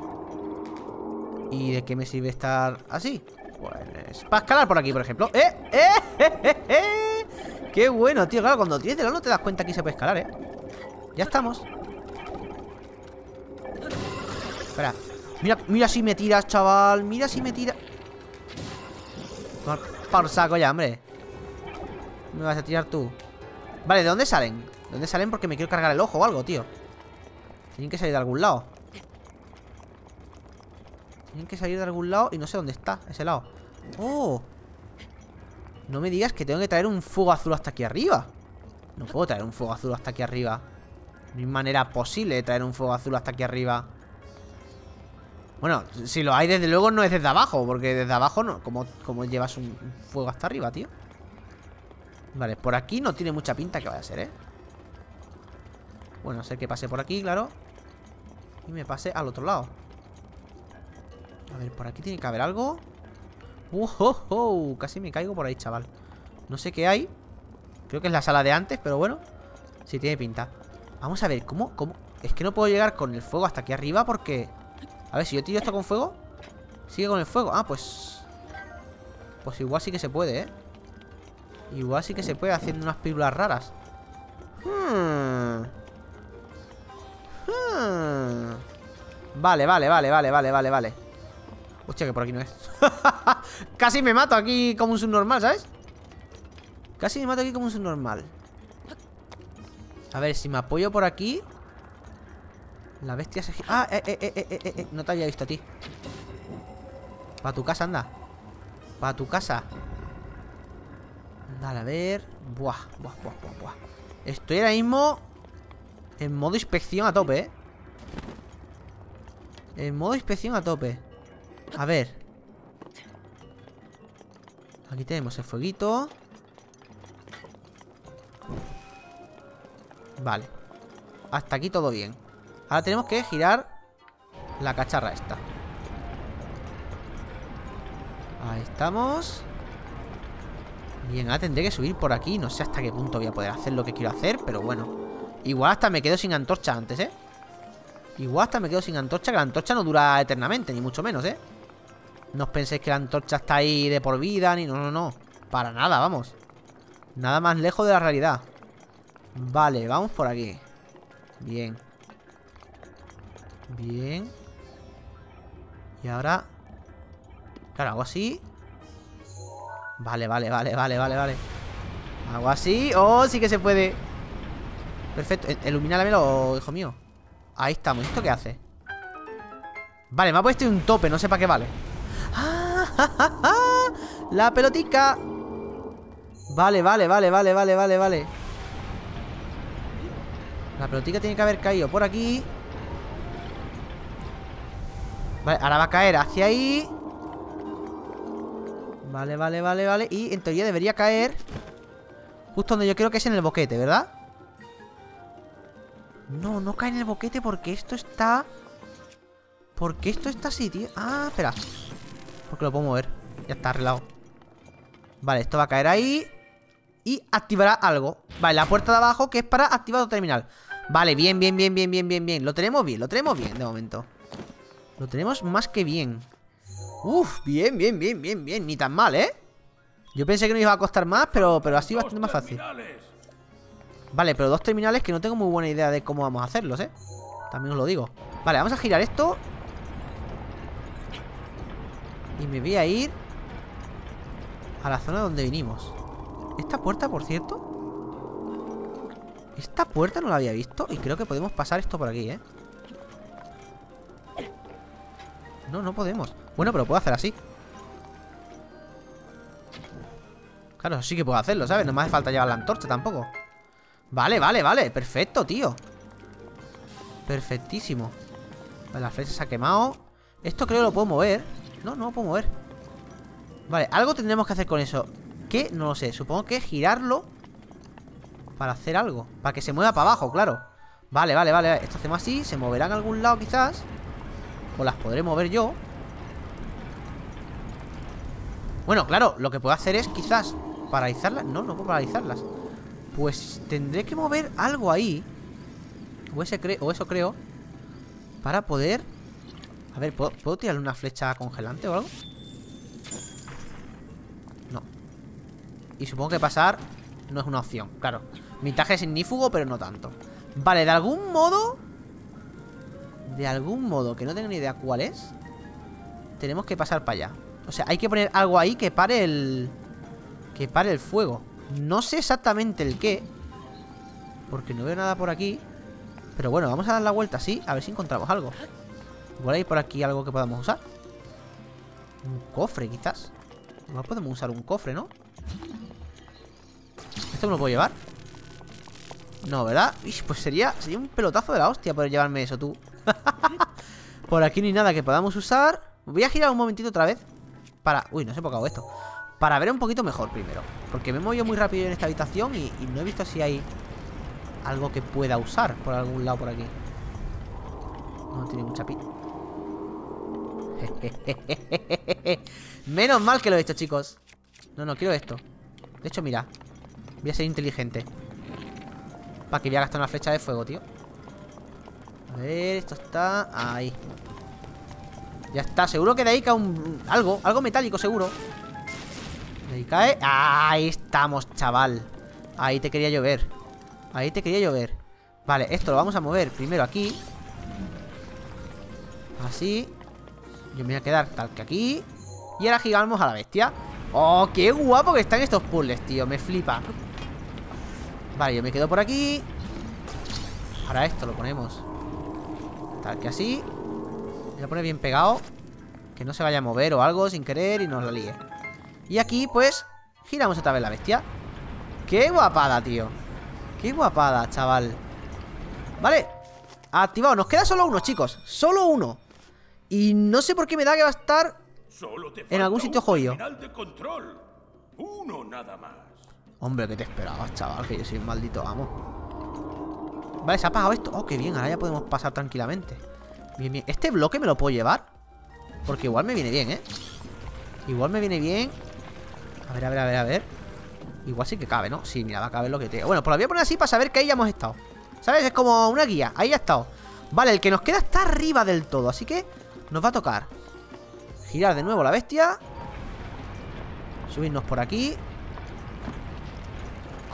¿Y de qué me sirve estar así? Pues... Para escalar por aquí, por ejemplo. ¡Eh! ¡Eh! ¡Eh! ¡Eh! ¡Eh! ¡Qué bueno, tío! Claro, cuando tienes de lado no te das cuenta que aquí se puede escalar, ¿eh? Ya estamos. Espera. Mira, mira si me tiras, chaval. Mira si me tiras. Por saco ya, hombre. Me vas a tirar tú. Vale, ¿de dónde salen? ¿De dónde salen? Porque me quiero cargar el ojo o algo, tío. Tienen que salir de algún lado. Tienen que salir de algún lado y no sé dónde está ese lado. ¡Oh! No me digas que tengo que traer un fuego azul hasta aquí arriba. No puedo traer un fuego azul hasta aquí arriba. No hay manera posible de traer un fuego azul hasta aquí arriba. Bueno, si lo hay, desde luego no es desde abajo, porque desde abajo no. ¿Cómo, cómo llevas un fuego hasta arriba, tío? Vale, por aquí no tiene mucha pinta que vaya a ser, ¿eh? Bueno, a ser que pase por aquí, claro. Y me pase al otro lado. A ver, por aquí tiene que haber algo. ¡Uh, oh, oh! Casi me caigo por ahí, chaval. No sé qué hay. Creo que es la sala de antes, pero bueno. Sí, tiene pinta. Vamos a ver, ¿cómo? ¿Cómo? Es que no puedo llegar con el fuego hasta aquí arriba porque... A ver, si yo tiro esto con fuego, sigue con el fuego. Ah, pues... Pues igual sí que se puede, ¿eh? Igual sí que se puede haciendo unas pílulas raras. Hmm. Hmm. Vale, vale, vale, vale, vale, vale, vale. Hostia, que por aquí no es. Casi me mato aquí como un subnormal, ¿sabes? Casi me mato aquí como un subnormal. A ver, si me apoyo por aquí. La bestia se... Ah, eh, eh, eh, eh, eh, eh. No te había visto a ti. Pa' tu casa, anda. Pa' tu casa. Dale, a ver. Buah, buah, buah, buah, buah. Estoy ahora mismo en modo inspección a tope, ¿eh? En modo inspección a tope. A ver. Aquí tenemos el fueguito. Vale. Hasta aquí todo bien. Ahora tenemos que girar la cacharra esta. Ahí estamos. Bien, ahora tendré que subir por aquí. No sé hasta qué punto voy a poder hacer lo que quiero hacer, pero bueno. Igual hasta me quedo sin antorcha antes, ¿eh? Igual hasta me quedo sin antorcha, que la antorcha no dura eternamente, ni mucho menos, ¿eh? No os penséis que la antorcha está ahí de por vida, ni no, no, no. Para nada, vamos. Nada más lejos de la realidad. Vale, vamos por aquí. Bien. Bien. Y ahora... Claro, hago así. Vale, vale, vale, vale, vale, vale. Hago así. ¡Oh, sí que se puede! Perfecto. Iluminámelo, hijo mío. Ahí estamos. ¿Esto qué hace? Vale, me ha puesto un tope. No sé para qué vale. ¡Ah, ja, ja, ja! ¡La pelotica! Vale, vale, vale, vale, vale, vale, vale. La pelotica tiene que haber caído por aquí. Vale, ahora va a caer hacia ahí. Vale, vale, vale, vale. Y en teoría debería caer justo donde yo creo que es, en el boquete, ¿verdad? No, no cae en el boquete porque esto está... Porque esto está así, tío. Ah, espera. Porque lo puedo mover. Ya está arreglado. Vale, esto va a caer ahí. Y activará algo. Vale, la puerta de abajo que es para activar el terminal. Vale, bien, bien, bien, bien, bien, bien, bien. Lo tenemos bien, lo tenemos bien de momento. Lo tenemos más que bien. Uf, bien, bien, bien, bien, bien. Ni tan mal, ¿eh? Yo pensé que nos iba a costar más, pero, pero así bastante más fácil. Vale, pero dos terminales que no tengo muy buena idea de cómo vamos a hacerlos, ¿eh? También os lo digo. Vale, vamos a girar esto. Y me voy a ir a la zona donde vinimos. Esta puerta, por cierto, esta puerta no la había visto. Y creo que podemos pasar esto por aquí, ¿eh? No, no podemos. Bueno, pero puedo hacer así. Claro, sí que puedo hacerlo, ¿sabes? No me hace falta llevar la antorcha tampoco. Vale, vale, vale. Perfecto, tío. Perfectísimo. Vale, la flecha se ha quemado. Esto creo que lo puedo mover. No, no lo puedo mover. Vale, algo tendremos que hacer con eso. ¿Qué? No lo sé. Supongo que girarlo para hacer algo. Para que se mueva para abajo, claro. Vale, vale, vale. Esto hacemos así. Se moverá en algún lado quizás. O las podré mover yo. Bueno, claro, lo que puedo hacer es quizás paralizarlas. No, no puedo paralizarlas. Pues tendré que mover algo ahí. O, ese cre o eso creo. Para poder... A ver, ¿puedo, ¿puedo tirarle una flecha congelante o algo? No. Y supongo que pasar no es una opción, claro. Mi traje es ignífugo, pero no tanto. Vale, de algún modo... De algún modo, que no tengo ni idea cuál es. Tenemos que pasar para allá. O sea, hay que poner algo ahí que pare el... Que pare el fuego. No sé exactamente el qué, porque no veo nada por aquí. Pero bueno, vamos a dar la vuelta así, a ver si encontramos algo. Igual hay por aquí algo que podamos usar. Un cofre, quizás. Igual podemos usar un cofre, ¿no? ¿Esto me lo puedo llevar? No, ¿verdad? Ish, pues sería, sería un pelotazo de la hostia poder llevarme eso, tú. Por aquí no hay nada que podamos usar. Voy a girar un momentito otra vez para... Uy, no sé por qué hago esto. Para ver un poquito mejor primero, porque me he movido muy rápido en esta habitación y, y no he visto si hay algo que pueda usar por algún lado por aquí. No tiene mucha pinta. Menos mal que lo he hecho, chicos. No, no, quiero esto. De hecho, mira, voy a ser inteligente. Para que voy a gastar una flecha de fuego, tío. A ver, esto está... Ahí. Ya está, seguro que de ahí cae un... Algo, algo metálico, seguro. De ahí cae... Ahí estamos, chaval. Ahí te quería llover. Ahí te quería llover. Vale, esto lo vamos a mover primero aquí. Así. Yo me voy a quedar tal que aquí. Y ahora giramos a la bestia. ¡Oh, qué guapo que están estos puzzles, tío! Me flipa. Vale, yo me quedo por aquí. Ahora esto lo ponemos tal que así. Voy a poner bien pegado, que no se vaya a mover o algo sin querer y nos la líe. Y aquí, pues, giramos otra vez la bestia. ¡Qué guapada, tío! ¡Qué guapada, chaval! Vale, activado. Nos queda solo uno, chicos. Solo uno. Y no sé por qué me da que va a estar solo te en algún sitio jodido. Uno nada más. Hombre, ¿qué te esperabas, chaval? Que yo soy un maldito amo. Vale, se ha apagado esto. Oh, qué bien, ahora ya podemos pasar tranquilamente. Bien, bien. ¿Este bloque me lo puedo llevar? Porque igual me viene bien, ¿eh? Igual me viene bien. A ver, a ver, a ver, a ver. Igual sí que cabe, ¿no? Sí, mira, va a caber lo que tengo. Bueno, pues lo voy a poner así para saber que ahí ya hemos estado, ¿sabes? Es como una guía, ahí ya he estado. Vale, el que nos queda está arriba del todo, así que nos va a tocar girar de nuevo la bestia. Subirnos por aquí.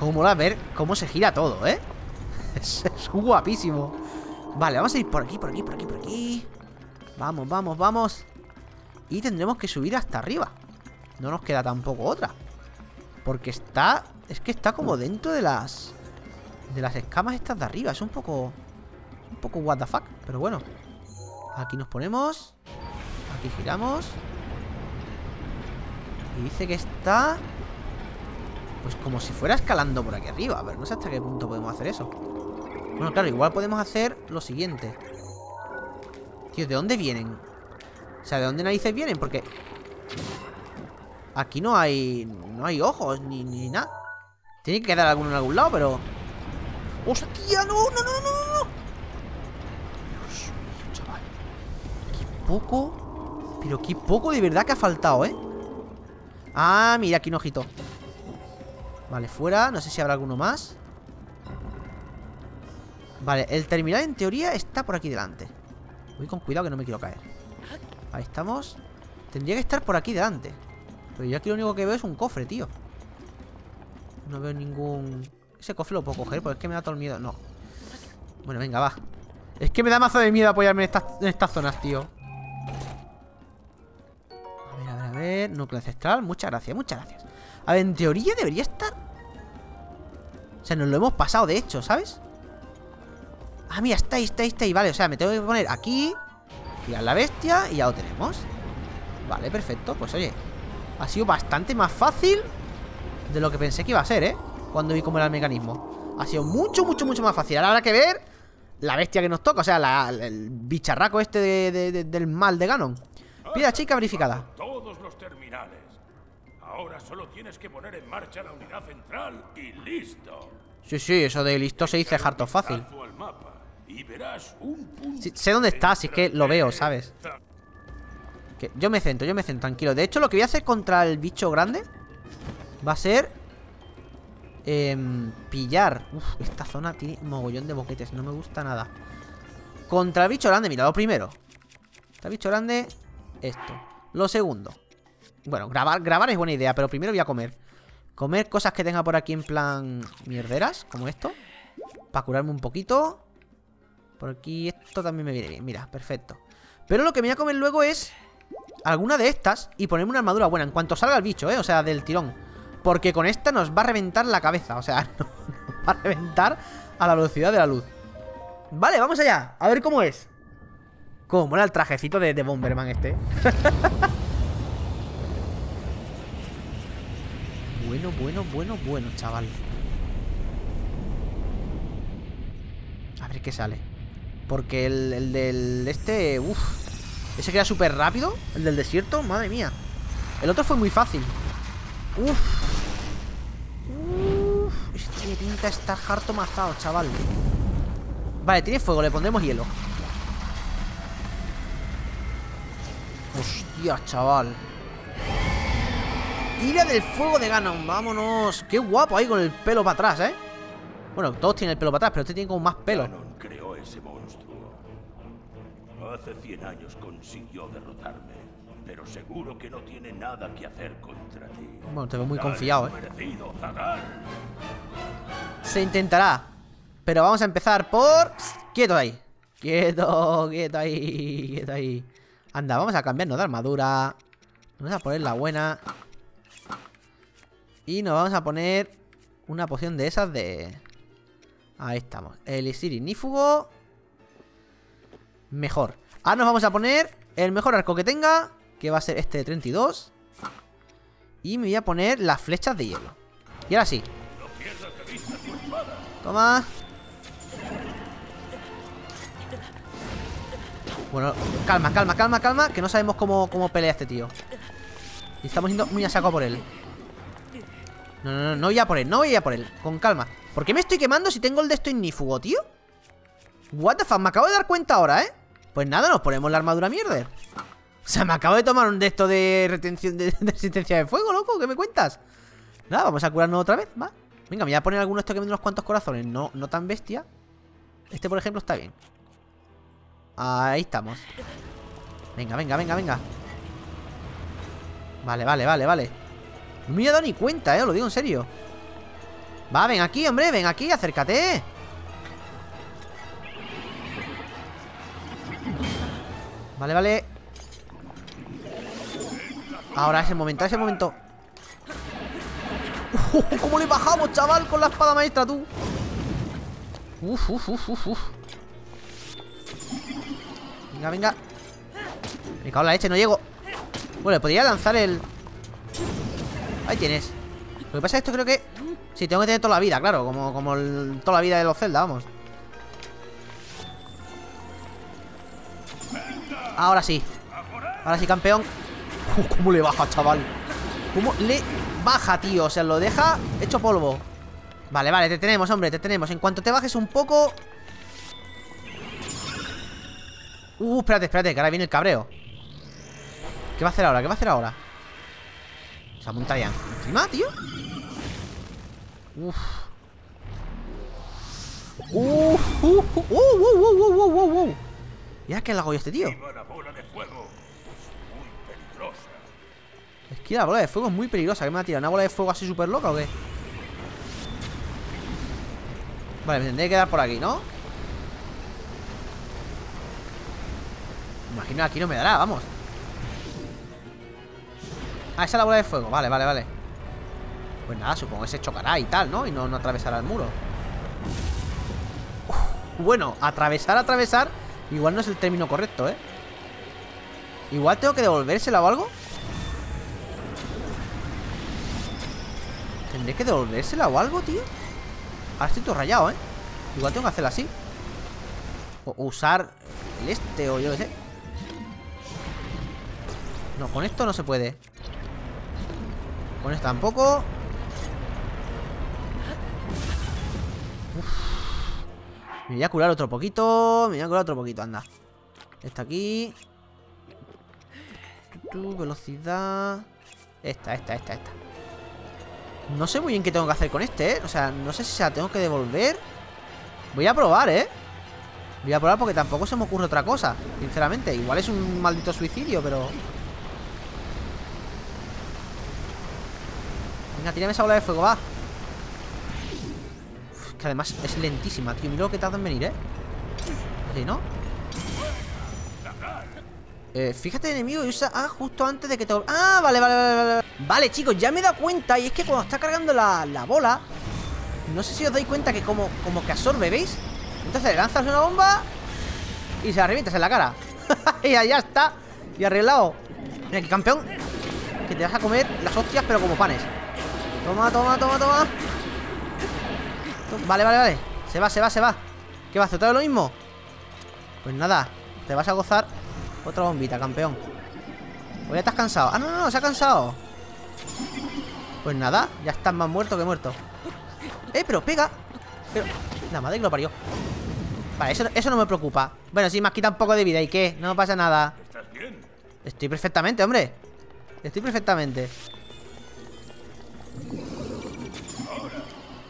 Como mola ver cómo se gira todo, ¿eh? Es, es guapísimo. Vale, vamos a ir por aquí, por aquí, por aquí, por aquí. Vamos, vamos, vamos. Y tendremos que subir hasta arriba. No nos queda tampoco otra. Porque está... Es que está como dentro de las... De las escamas estas de arriba. Es un poco... Un poco what the fuck. Pero bueno. Aquí nos ponemos. Aquí giramos. Y dice que está... Pues como si fuera escalando por aquí arriba. Pero no sé hasta qué punto podemos hacer eso. Bueno, claro, igual podemos hacer lo siguiente. Tío, ¿de dónde vienen? O sea, ¿de dónde narices vienen? Porque aquí no hay... No hay ojos, ni, ni nada. Tiene que quedar alguno en algún lado, pero... ¡Hostia! ¡No, no, no, no, no! Dios mío, chaval. Qué poco... Pero qué poco de verdad que ha faltado, ¿eh? Ah, mira, aquí un ojito. Vale, fuera. No sé si habrá alguno más. Vale, el terminal en teoría está por aquí delante. Voy con cuidado que no me quiero caer. Ahí estamos. Tendría que estar por aquí delante. Pero yo aquí lo único que veo es un cofre, tío. No veo ningún... Ese cofre lo puedo coger, porque es que me da todo el miedo. No. Bueno, venga, va. Es que me da mazo de miedo apoyarme en estas, en estas zonas, tío. A ver, a ver, a ver. Núcleo ancestral. Muchas gracias, muchas gracias. A ver, en teoría debería estar... O sea, nos lo hemos pasado, de hecho, ¿sabes? Ah, mira, está ahí, está ahí, está ahí. Vale, o sea, me tengo que poner aquí, girar la bestia y ya lo tenemos. Vale, perfecto. Pues oye, ha sido bastante más fácil de lo que pensé que iba a ser, ¿eh? Cuando vi cómo era el mecanismo. Ha sido mucho, mucho, mucho más fácil. Ahora habrá que ver la bestia que nos toca. O sea, la, el bicharraco este de, de, de, del mal de Ganon. Piedra chica verificada. Todos los terminales. Ahora solo tienes que poner en marcha la unidad central y listo. Sí, sí, eso de listo se dice harto fácil. Sí, sé dónde está, así que lo veo, ¿sabes? Que yo me centro, yo me centro, tranquilo. De hecho, lo que voy a hacer contra el bicho grande va a ser eh, pillar. Uf, esta zona tiene un mogollón de boquetes, no me gusta nada. Contra el bicho grande, mira, lo primero. Contra el bicho grande, esto. Lo segundo. Bueno, grabar, grabar es buena idea, pero primero voy a comer. Comer cosas que tenga por aquí en plan mierderas, como esto. Para curarme un poquito. Por aquí esto también me viene bien, mira, perfecto. Pero lo que me voy a comer luego es alguna de estas y ponerme una armadura buena en cuanto salga el bicho, ¿eh? O sea, del tirón. Porque con esta nos va a reventar la cabeza, o sea, nos va a reventar a la velocidad de la luz. Vale, vamos allá, a ver cómo es. Cómo mola el trajecito de, de Bomberman este. Bueno, bueno, bueno, bueno, chaval. A ver qué sale. Porque el, el del este... Uff. Ese que era súper rápido. El del desierto. Madre mía. El otro fue muy fácil. Uff. Uff. Este tiene pinta de estar harto mazado, chaval. Vale, tiene fuego. Le pondremos hielo. Hostia, chaval. Ira del fuego de Ganon. Vámonos. Qué guapo ahí con el pelo para atrás, ¿eh? Bueno, todos tienen el pelo para atrás, pero este tiene como más pelo. Ganon creó ese monstruo. Hace cien años consiguió derrotarme, pero seguro que no tiene nada que hacer contra ti. Bueno, te veo muy confiado, ¿eh? Merecido, se intentará. Pero vamos a empezar por... Quieto ahí. Quieto, quieto ahí, quieto ahí. Anda, vamos a cambiarnos de armadura. Vamos a poner la buena. Y nos vamos a poner una poción de esas de... Ahí estamos. Elixir ignífugo. Mejor. Ahora nos vamos a poner el mejor arco que tenga, que va a ser este de treinta y dos. Y me voy a poner las flechas de hielo. Y ahora sí. Toma. Bueno, calma, calma, calma, calma. Que no sabemos cómo, cómo pelea este tío. Y estamos yendo muy a saco por él. No, no, no, no voy a por él, no voy a por él. Con calma. ¿Por qué me estoy quemando si tengo el de esto ignífugo, tío? What the fuck, me acabo de dar cuenta ahora, ¿eh? Pues nada, nos ponemos la armadura mierda. O sea, me acabo de tomar un de esto de retención de, de resistencia de fuego, loco. ¿Qué me cuentas? Nada, vamos a curarnos otra vez, va. Venga, me voy a poner alguno de estos que venden unos cuantos corazones. No, no tan bestia. Este, por ejemplo, está bien. Ahí estamos. Venga, venga, venga, venga. Vale, vale, vale, vale. No me he dado ni cuenta, eh, os lo digo en serio. Va, ven aquí, hombre, ven aquí, acércate. Vale, vale. Ahora es el momento, es el momento. Uf, ¿cómo le bajamos, chaval? Con la espada maestra, tú. Uf, uf, uf, uf, uf. Venga, venga. Me cago en la leche, no llego. Bueno, podría lanzar el... Ahí tienes. Lo que pasa es que esto creo que... Sí, tengo que tener toda la vida, claro. Como, como el, toda la vida de los Zelda, vamos. Ahora sí. Ahora sí, campeón. Uf, ¿cómo le baja, chaval? ¿Cómo le baja, tío? O sea, lo deja hecho polvo. Vale, vale, te tenemos, hombre, te tenemos. En cuanto te bajes un poco... Uh, espérate, espérate, que ahora viene el cabreo. ¿Qué va a hacer ahora? ¿Qué va a hacer ahora? Esa montaña encima, tío. Uf. Uf, uf, uf, uf, uf, uf, uf, uf. Mira que le hago yo a este tío. Es que la bola de fuego es muy peligrosa. ¿Qué me ha tirado? ¿Una bola de fuego así súper loca o qué? Vale, me tendré que dar por aquí, ¿no? Imagino que aquí no me dará, vamos. Ah, esa es la bola de fuego. Vale, vale, vale. Pues nada, supongo que se chocará y tal, ¿no? Y no, no atravesará el muro. Uf, bueno, atravesar, atravesar. Igual no es el término correcto, ¿eh? Igual tengo que devolvérsela o algo. Tendré que devolvérsela o algo, tío. Ahora estoy todo rayado, ¿eh? Igual tengo que hacerla así. O usar el este o yo qué sé. No, con esto no se puede. Con esto tampoco. Uf. Me voy a curar otro poquito. Me voy a curar otro poquito, anda. Esta aquí. Tu velocidad. Esta, esta, esta, esta. No sé muy bien qué tengo que hacer con este, ¿eh? O sea, no sé si se la tengo que devolver. Voy a probar, ¿eh? Voy a probar porque tampoco se me ocurre otra cosa. Sinceramente, igual es un maldito suicidio, pero... Venga, tírame esa bola de fuego, va. Uf, que además es lentísima, tío. Mira lo que tarda en venir, ¿eh? Así, ¿no? Eh, fíjate, enemigo, y usa... Ah, justo antes de que te... Ah, vale, vale, vale, vale. Vale, chicos, ya me he dado cuenta. Y es que cuando está cargando la, la bola... No sé si os dais cuenta que como, como que absorbe, ¿veis? Entonces le lanzas una bomba y se la revientas en la cara. Y ya está. Y arreglado. Mira aquí, campeón. Que te vas a comer las hostias, pero como panes. Toma, toma, toma, toma. Vale, vale, vale. Se va, se va, se va. ¿Qué vas a hacer? ¿Lo mismo? Pues nada, te vas a gozar otra bombita, campeón. ¿O ya estás cansado? Ah, no, no, no, se ha cansado. Pues nada, ya estás más muerto que muerto. Eh, pero pega. Pero... la madre que lo parió. Vale, eso, eso no me preocupa. Bueno, sí, me has quitado un poco de vida. ¿Y qué? No pasa nada. ¿Estás bien? Estoy perfectamente, hombre. Estoy perfectamente.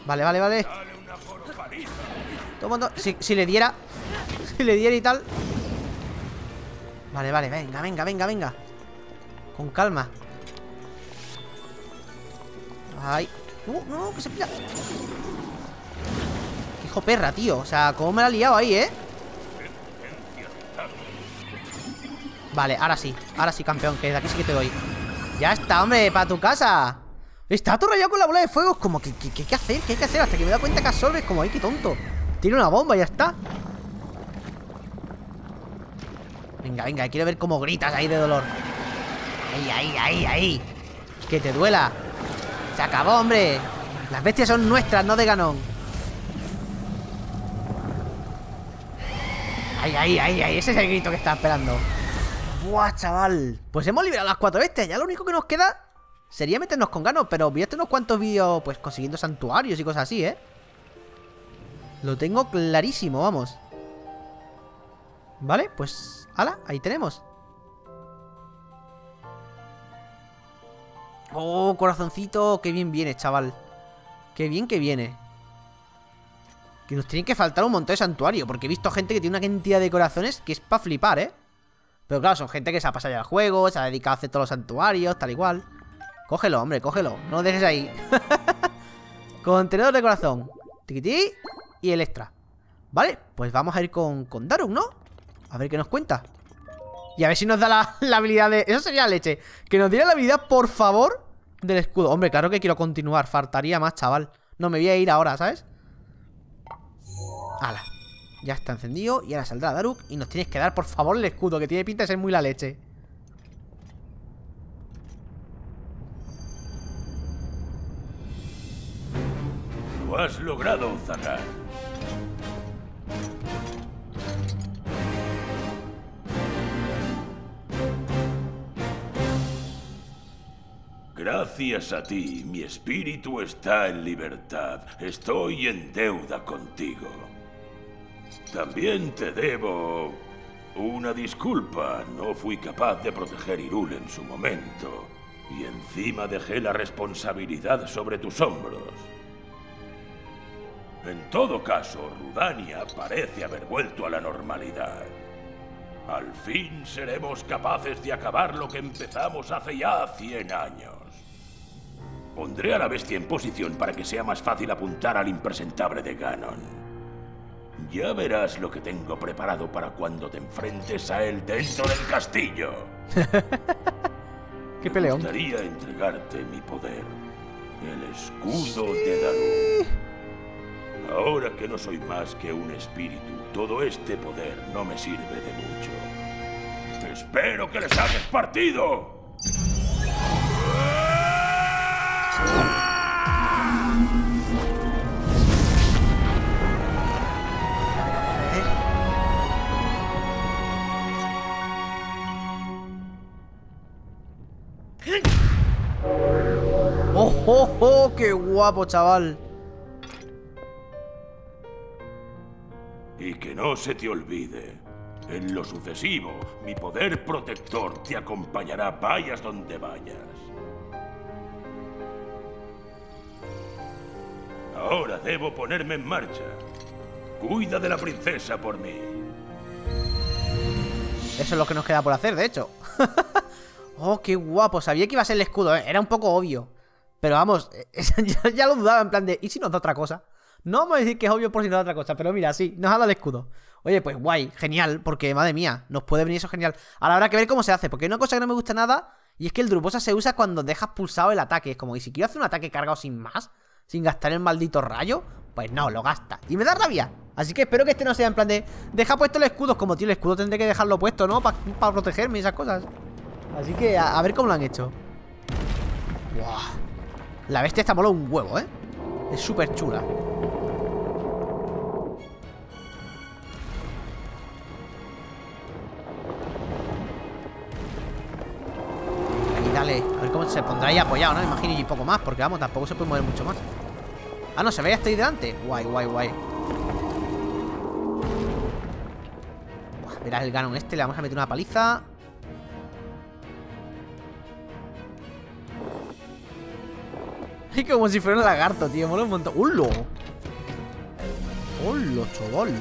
Vale, vale, vale. Toma, toma. Si, si le diera. Si le diera y tal. Vale, vale, venga, venga, venga, venga. Con calma. Ay. Uh, no, que se pilla. Hijo perra, tío. O sea, cómo me la ha liado ahí, ¿eh? Vale, ahora sí. Ahora sí, campeón. Que de aquí sí que te doy. Ya está, hombre. Para tu casa. Está todo rayado con la bola de fuego. Como que, que, que hay que hacer. ¿Qué hay que hacer? Hasta que me da cuenta que absorbes. Como ahí, qué tonto. Tira una bomba y ya está. Venga, venga. Quiero ver cómo gritas ahí de dolor. Ahí, ahí, ahí, ahí. Que te duela. Se acabó, hombre. Las bestias son nuestras, no de Ganon. Ahí, ahí, ahí, ahí. Ese es el grito que estaba esperando. Buah, chaval. Pues hemos liberado las cuatro bestias. Ya lo único que nos queda sería meternos con Ganon. Pero voy a hacer unos cuantos vídeos, pues, consiguiendo santuarios y cosas así, ¿eh? Lo tengo clarísimo, vamos. Vale, pues, ala, ahí tenemos. Oh, corazoncito. Qué bien viene, chaval. Qué bien que viene. Que nos tienen que faltar un montón de santuario, porque he visto gente que tiene una cantidad de corazones que es para flipar, ¿eh? Pero claro, son gente que se ha pasado ya al juego, se ha dedicado a hacer todos los santuarios, tal y cual. Cógelo, hombre, cógelo. No lo dejes ahí. Contenedor de corazón. Tiquití. Y el extra. Vale, pues vamos a ir con, con Daruk, ¿no? A ver qué nos cuenta. Y a ver si nos da la, la habilidad de... Eso sería leche. Que nos diera la habilidad, por favor, del escudo. Hombre, claro que quiero continuar. Faltaría más, chaval. No me voy a ir ahora, ¿sabes? Ala. Ya está encendido. Y ahora saldrá Daruk. Y nos tienes que dar, por favor, el escudo, que tiene pinta de ser muy la leche. Lo has logrado, Zaka. Gracias a ti, mi espíritu está en libertad. Estoy en deuda contigo. También te debo una disculpa. No fui capaz de proteger Hyrule en su momento. Y encima dejé la responsabilidad sobre tus hombros. En todo caso, Rudania parece haber vuelto a la normalidad. Al fin seremos capaces de acabar lo que empezamos hace ya cien años. Pondré a la bestia en posición para que sea más fácil apuntar al impresentable de Ganon. Ya verás lo que tengo preparado para cuando te enfrentes a él dentro del castillo. ¡Qué peleón! Me gustaría entregarte mi poder, el escudo de Daruk. Ahora que no soy más que un espíritu, todo este poder no me sirve de mucho. ¡Espero que les hagas partido! ¡Oh, oh, oh! ¡Qué guapo, chaval! Y que no se te olvide. En lo sucesivo, mi poder protector te acompañará vayas donde vayas. Ahora debo ponerme en marcha. Cuida de la princesa por mí. Eso es lo que nos queda por hacer, de hecho. Oh, qué guapo. Sabía que iba a ser el escudo, ¿eh? Era un poco obvio. Pero vamos, ya, ya lo dudaba en plan de... ¿Y si nos da otra cosa? No vamos a decir que es obvio por si nos da otra cosa. Pero mira, sí, nos ha dado el escudo. Oye, pues guay, genial. Porque, madre mía, nos puede venir eso genial. Ahora habrá que ver cómo se hace. Porque hay una cosa que no me gusta nada. Y es que el Druposa se usa cuando dejas pulsado el ataque. Es como, ¿y si quiero hacer un ataque cargado sin más? Sin gastar el maldito rayo. Pues no, lo gasta. Y me da rabia. Así que espero que este no sea en plan de... Deja puesto el escudo. Como, tío, el escudo tendré que dejarlo puesto, ¿no? Para pa protegerme y esas cosas. Así que a, a ver cómo lo han hecho. Buah. La bestia está mola un huevo, ¿eh? Es súper chula. dale. A ver cómo se pondrá ahí apoyado, ¿no? Imagino y poco más, porque vamos, tampoco se puede mover mucho más. Ah, no, se ve, ya estoy delante. Guay, guay, guay. Buah, verás el Ganon este, le vamos a meter una paliza. Es como si fuera un lagarto, tío. Mola un montón. ¡Hullo! ¡Hullo, chaval!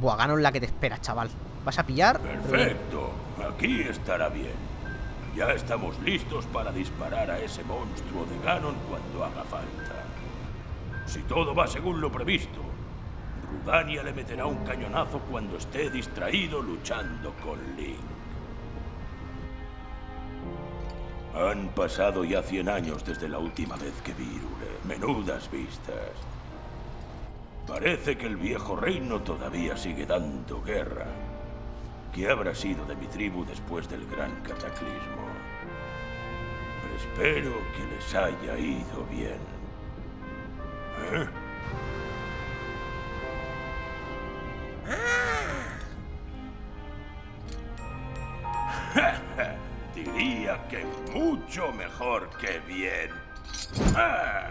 Buah, Ganon la que te espera, chaval. ¿Vas a pillar? Perfecto, aquí estará bien. Ya estamos listos para disparar a ese monstruo de Ganon cuando haga falta. Si todo va según lo previsto, Rudania le meterá un cañonazo cuando esté distraído luchando con Link. Han pasado ya cien años desde la última vez que vi Hyrule. Menudas vistas. Parece que el viejo reino todavía sigue dando guerra. ¿Qué habrá sido de mi tribu después del gran cataclismo? Espero que les haya ido bien. ¿Eh? ¡Ah! Diría que mucho mejor que bien. ¡Ah!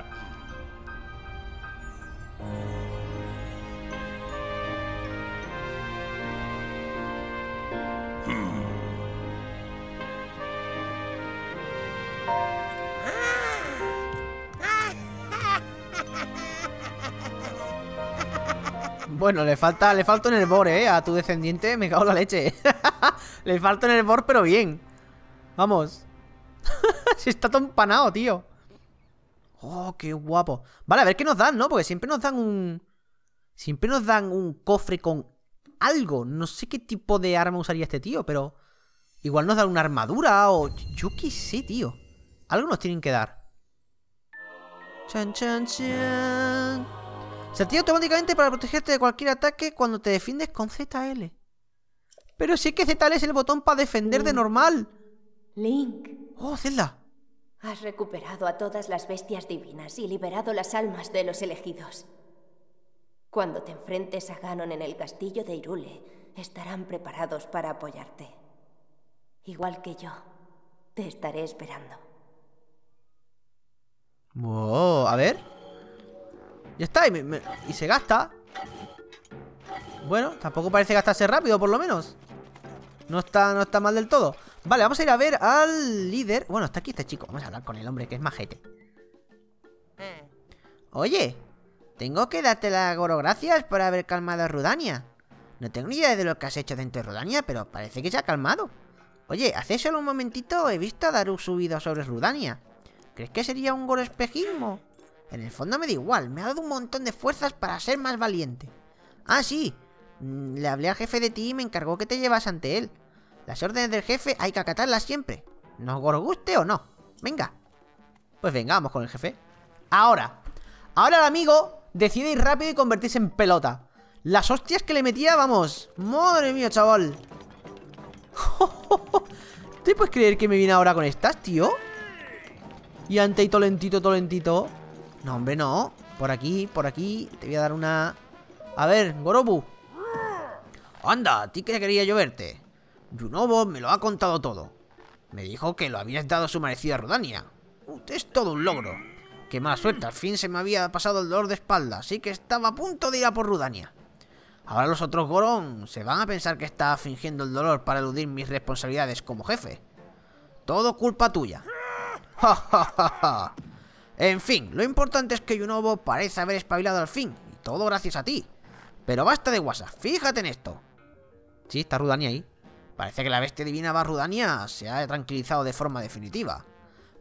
Bueno, le falta, le falta un hervor, eh, a tu descendiente, me cago en la leche. Le falta un hervor, pero bien. Vamos. Se está todo empanado, tío. Oh, qué guapo. Vale, a ver qué nos dan, ¿no? Porque siempre nos dan un... Siempre nos dan un cofre con algo. No sé qué tipo de arma usaría este tío, pero... Igual nos dan una armadura o... Yo qué sé, tío. Algo nos tienen que dar. Chan, chan, chan. Se activa automáticamente para protegerte de cualquier ataque cuando te defiendes con Z L. Pero sí que Z L es el botón para defender Link. De normal. Link. Oh, Zelda. Has recuperado a todas las bestias divinas y liberado las almas de los elegidos. Cuando te enfrentes a Ganon en el castillo de Hyrule, estarán preparados para apoyarte. Igual que yo, te estaré esperando. Wow, a ver... Ya está, y, me, me, y se gasta. Bueno, tampoco parece gastarse rápido, por lo menos. No está, no está mal del todo. Vale, vamos a ir a ver al líder. Bueno, está aquí este chico. Vamos a hablar con el hombre, que es majete. Oye, tengo que darte las gracias por haber calmado a Rudania. No tengo ni idea de lo que has hecho dentro de Rudania, pero parece que se ha calmado. Oye, hace solo un momentito he visto a Daruk subido sobre Rudania. ¿Crees que sería un gol espejismo? En el fondo me da igual, me ha dado un montón de fuerzas para ser más valiente. Ah, sí, le hablé al jefe de ti y me encargó que te llevas ante él. Las órdenes del jefe hay que acatarlas siempre, nos guste o no. Venga. Pues venga, vamos con el jefe. Ahora, ahora el amigo decide ir rápido y convertirse en pelota. Las hostias que le metía, vamos. Madre mía, chaval. ¿Te puedes creer que me viene ahora con estas, tío? Y ante y tolentito, tolentito. No, hombre, no. Por aquí, por aquí. Te voy a dar una... A ver, Gorobu. Anda, a ti que quería yo verte. Yunobo me lo ha contado todo. Me dijo que lo habías dado a su merecida Rudania. Usted es todo un logro. Qué mala suerte, al fin se me había pasado el dolor de espalda. Así que estaba a punto de ir a por Rudania. Ahora los otros Gorón se van a pensar que está fingiendo el dolor para eludir mis responsabilidades como jefe. Todo culpa tuya. Ja, ja, ja, ja. En fin, lo importante es que Yunobo parece haber espabilado al fin. Y todo gracias a ti. Pero basta de guasa, fíjate en esto. Sí, está Rudania ahí. Parece que la bestia divina Vah Rudania se ha tranquilizado de forma definitiva.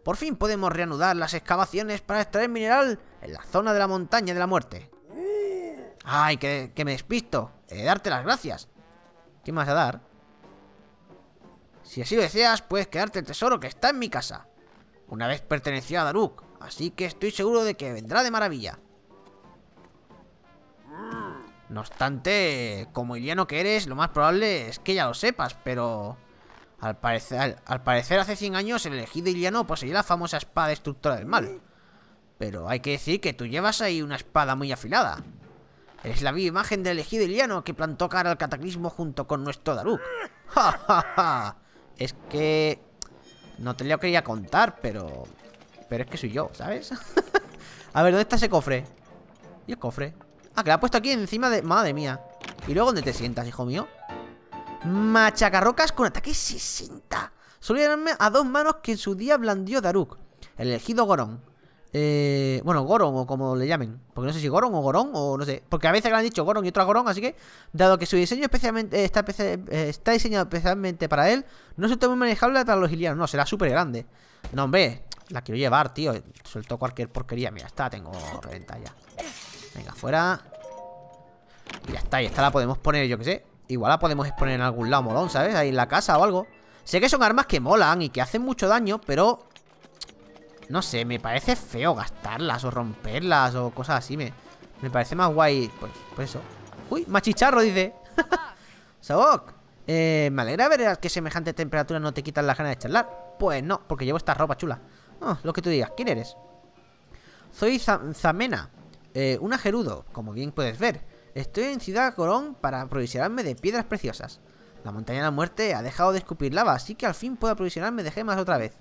Por fin podemos reanudar las excavaciones para extraer mineral en la zona de la montaña de la muerte. Ay, que, que me despisto. He de darte las gracias. ¿Qué me vas a dar? Si así lo deseas, puedes quedarte el tesoro que está en mi casa. Una vez perteneció a Daruk. Así que estoy seguro de que vendrá de maravilla. No obstante, como iliano que eres, lo más probable es que ya lo sepas, pero... Al parecer, al, al parecer hace cien años el elegido iliano poseía la famosa espada destructora del mal. Pero hay que decir que tú llevas ahí una espada muy afilada. Eres la viva imagen del elegido iliano que plantó cara al cataclismo junto con nuestro Daruk. ¡Ja, ja, ja! es que no te lo quería contar, pero... Pero es que soy yo, ¿sabes? A ver, ¿dónde está ese cofre? ¿Y el cofre? Ah, que lo ha puesto aquí encima de... Madre mía. ¿Y luego dónde te sientas, hijo mío? Machacarrocas con ataque sesenta. Solía darme a dos manos que en su día blandió Daruk, el elegido Gorón. Eh, bueno, Gorón o como le llamen. Porque no sé si Gorón o Gorón o no sé. Porque a veces le han dicho Gorón y otro a Gorón. Así que, dado que su diseño especialmente está, está diseñado especialmente para él, no se toma manejable para los ilianos. No, será súper grande. No, hombre, la quiero llevar, tío. Suelto cualquier porquería. Mira, está, tengo reventa ya. Venga, fuera. Y ya está, y esta la podemos poner, yo que sé. Igual la podemos exponer en algún lado molón, ¿sabes? Ahí en la casa o algo. Sé que son armas que molan y que hacen mucho daño, pero... No sé, me parece feo gastarlas o romperlas o cosas así. Me, me parece más guay, pues, pues eso. Uy, machicharro, dice. Sabok, eh, me alegra ver que semejante temperatura no te quitan las ganas de charlar. Pues no, porque llevo esta ropa chula. Oh, lo que tú digas, ¿quién eres? Soy Zam Zamena, eh, una Gerudo, como bien puedes ver. Estoy en Ciudad Corón para aprovisionarme de piedras preciosas. La montaña de la muerte ha dejado de escupir lava, así que al fin puedo aprovisionarme de gemas otra vez.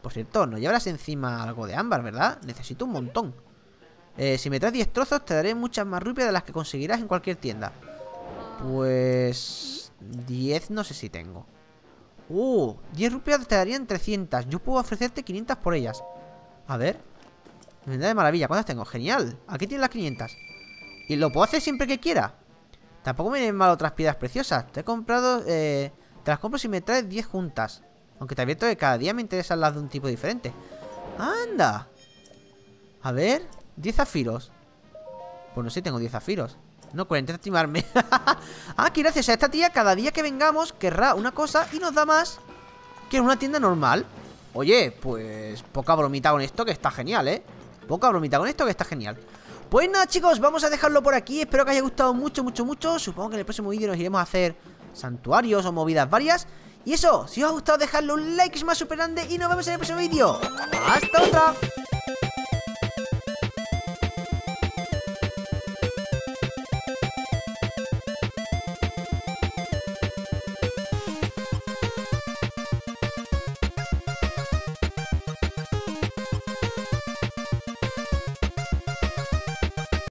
Por cierto, no llevarás encima algo de ámbar, ¿verdad? Necesito un montón. eh, Si me traes diez trozos te daré muchas más rupias de las que conseguirás en cualquier tienda. Pues... diez no sé si tengo. ¡Uh! diez rupias te darían trescientas. Yo puedo ofrecerte quinientas por ellas. A ver, me da de maravilla. ¿Cuántas tengo? ¡Genial! Aquí tienes las quinientas. Y lo puedo hacer siempre que quiera. Tampoco me den mal otras piedras preciosas. Te he comprado, eh, te las compro si me traes diez juntas. Aunque te advierto que cada día me interesan las de un tipo diferente. ¡Anda! A ver, diez zafiros. Pues no sé, tengo diez zafiros. No, cuarenta estimarme. Ah, que gracias a esta tía, cada día que vengamos querrá una cosa y nos da más que en una tienda normal. Oye, pues poca bromita con esto que está genial, ¿eh? Poca bromita con esto que está genial. Pues nada, chicos, vamos a dejarlo por aquí. Espero que haya gustado mucho, mucho, mucho. Supongo que en el próximo vídeo nos iremos a hacer santuarios o movidas varias. Y eso, si os ha gustado, dejadle un like, es más super grande. Y nos vemos en el próximo vídeo. ¡Hasta otra!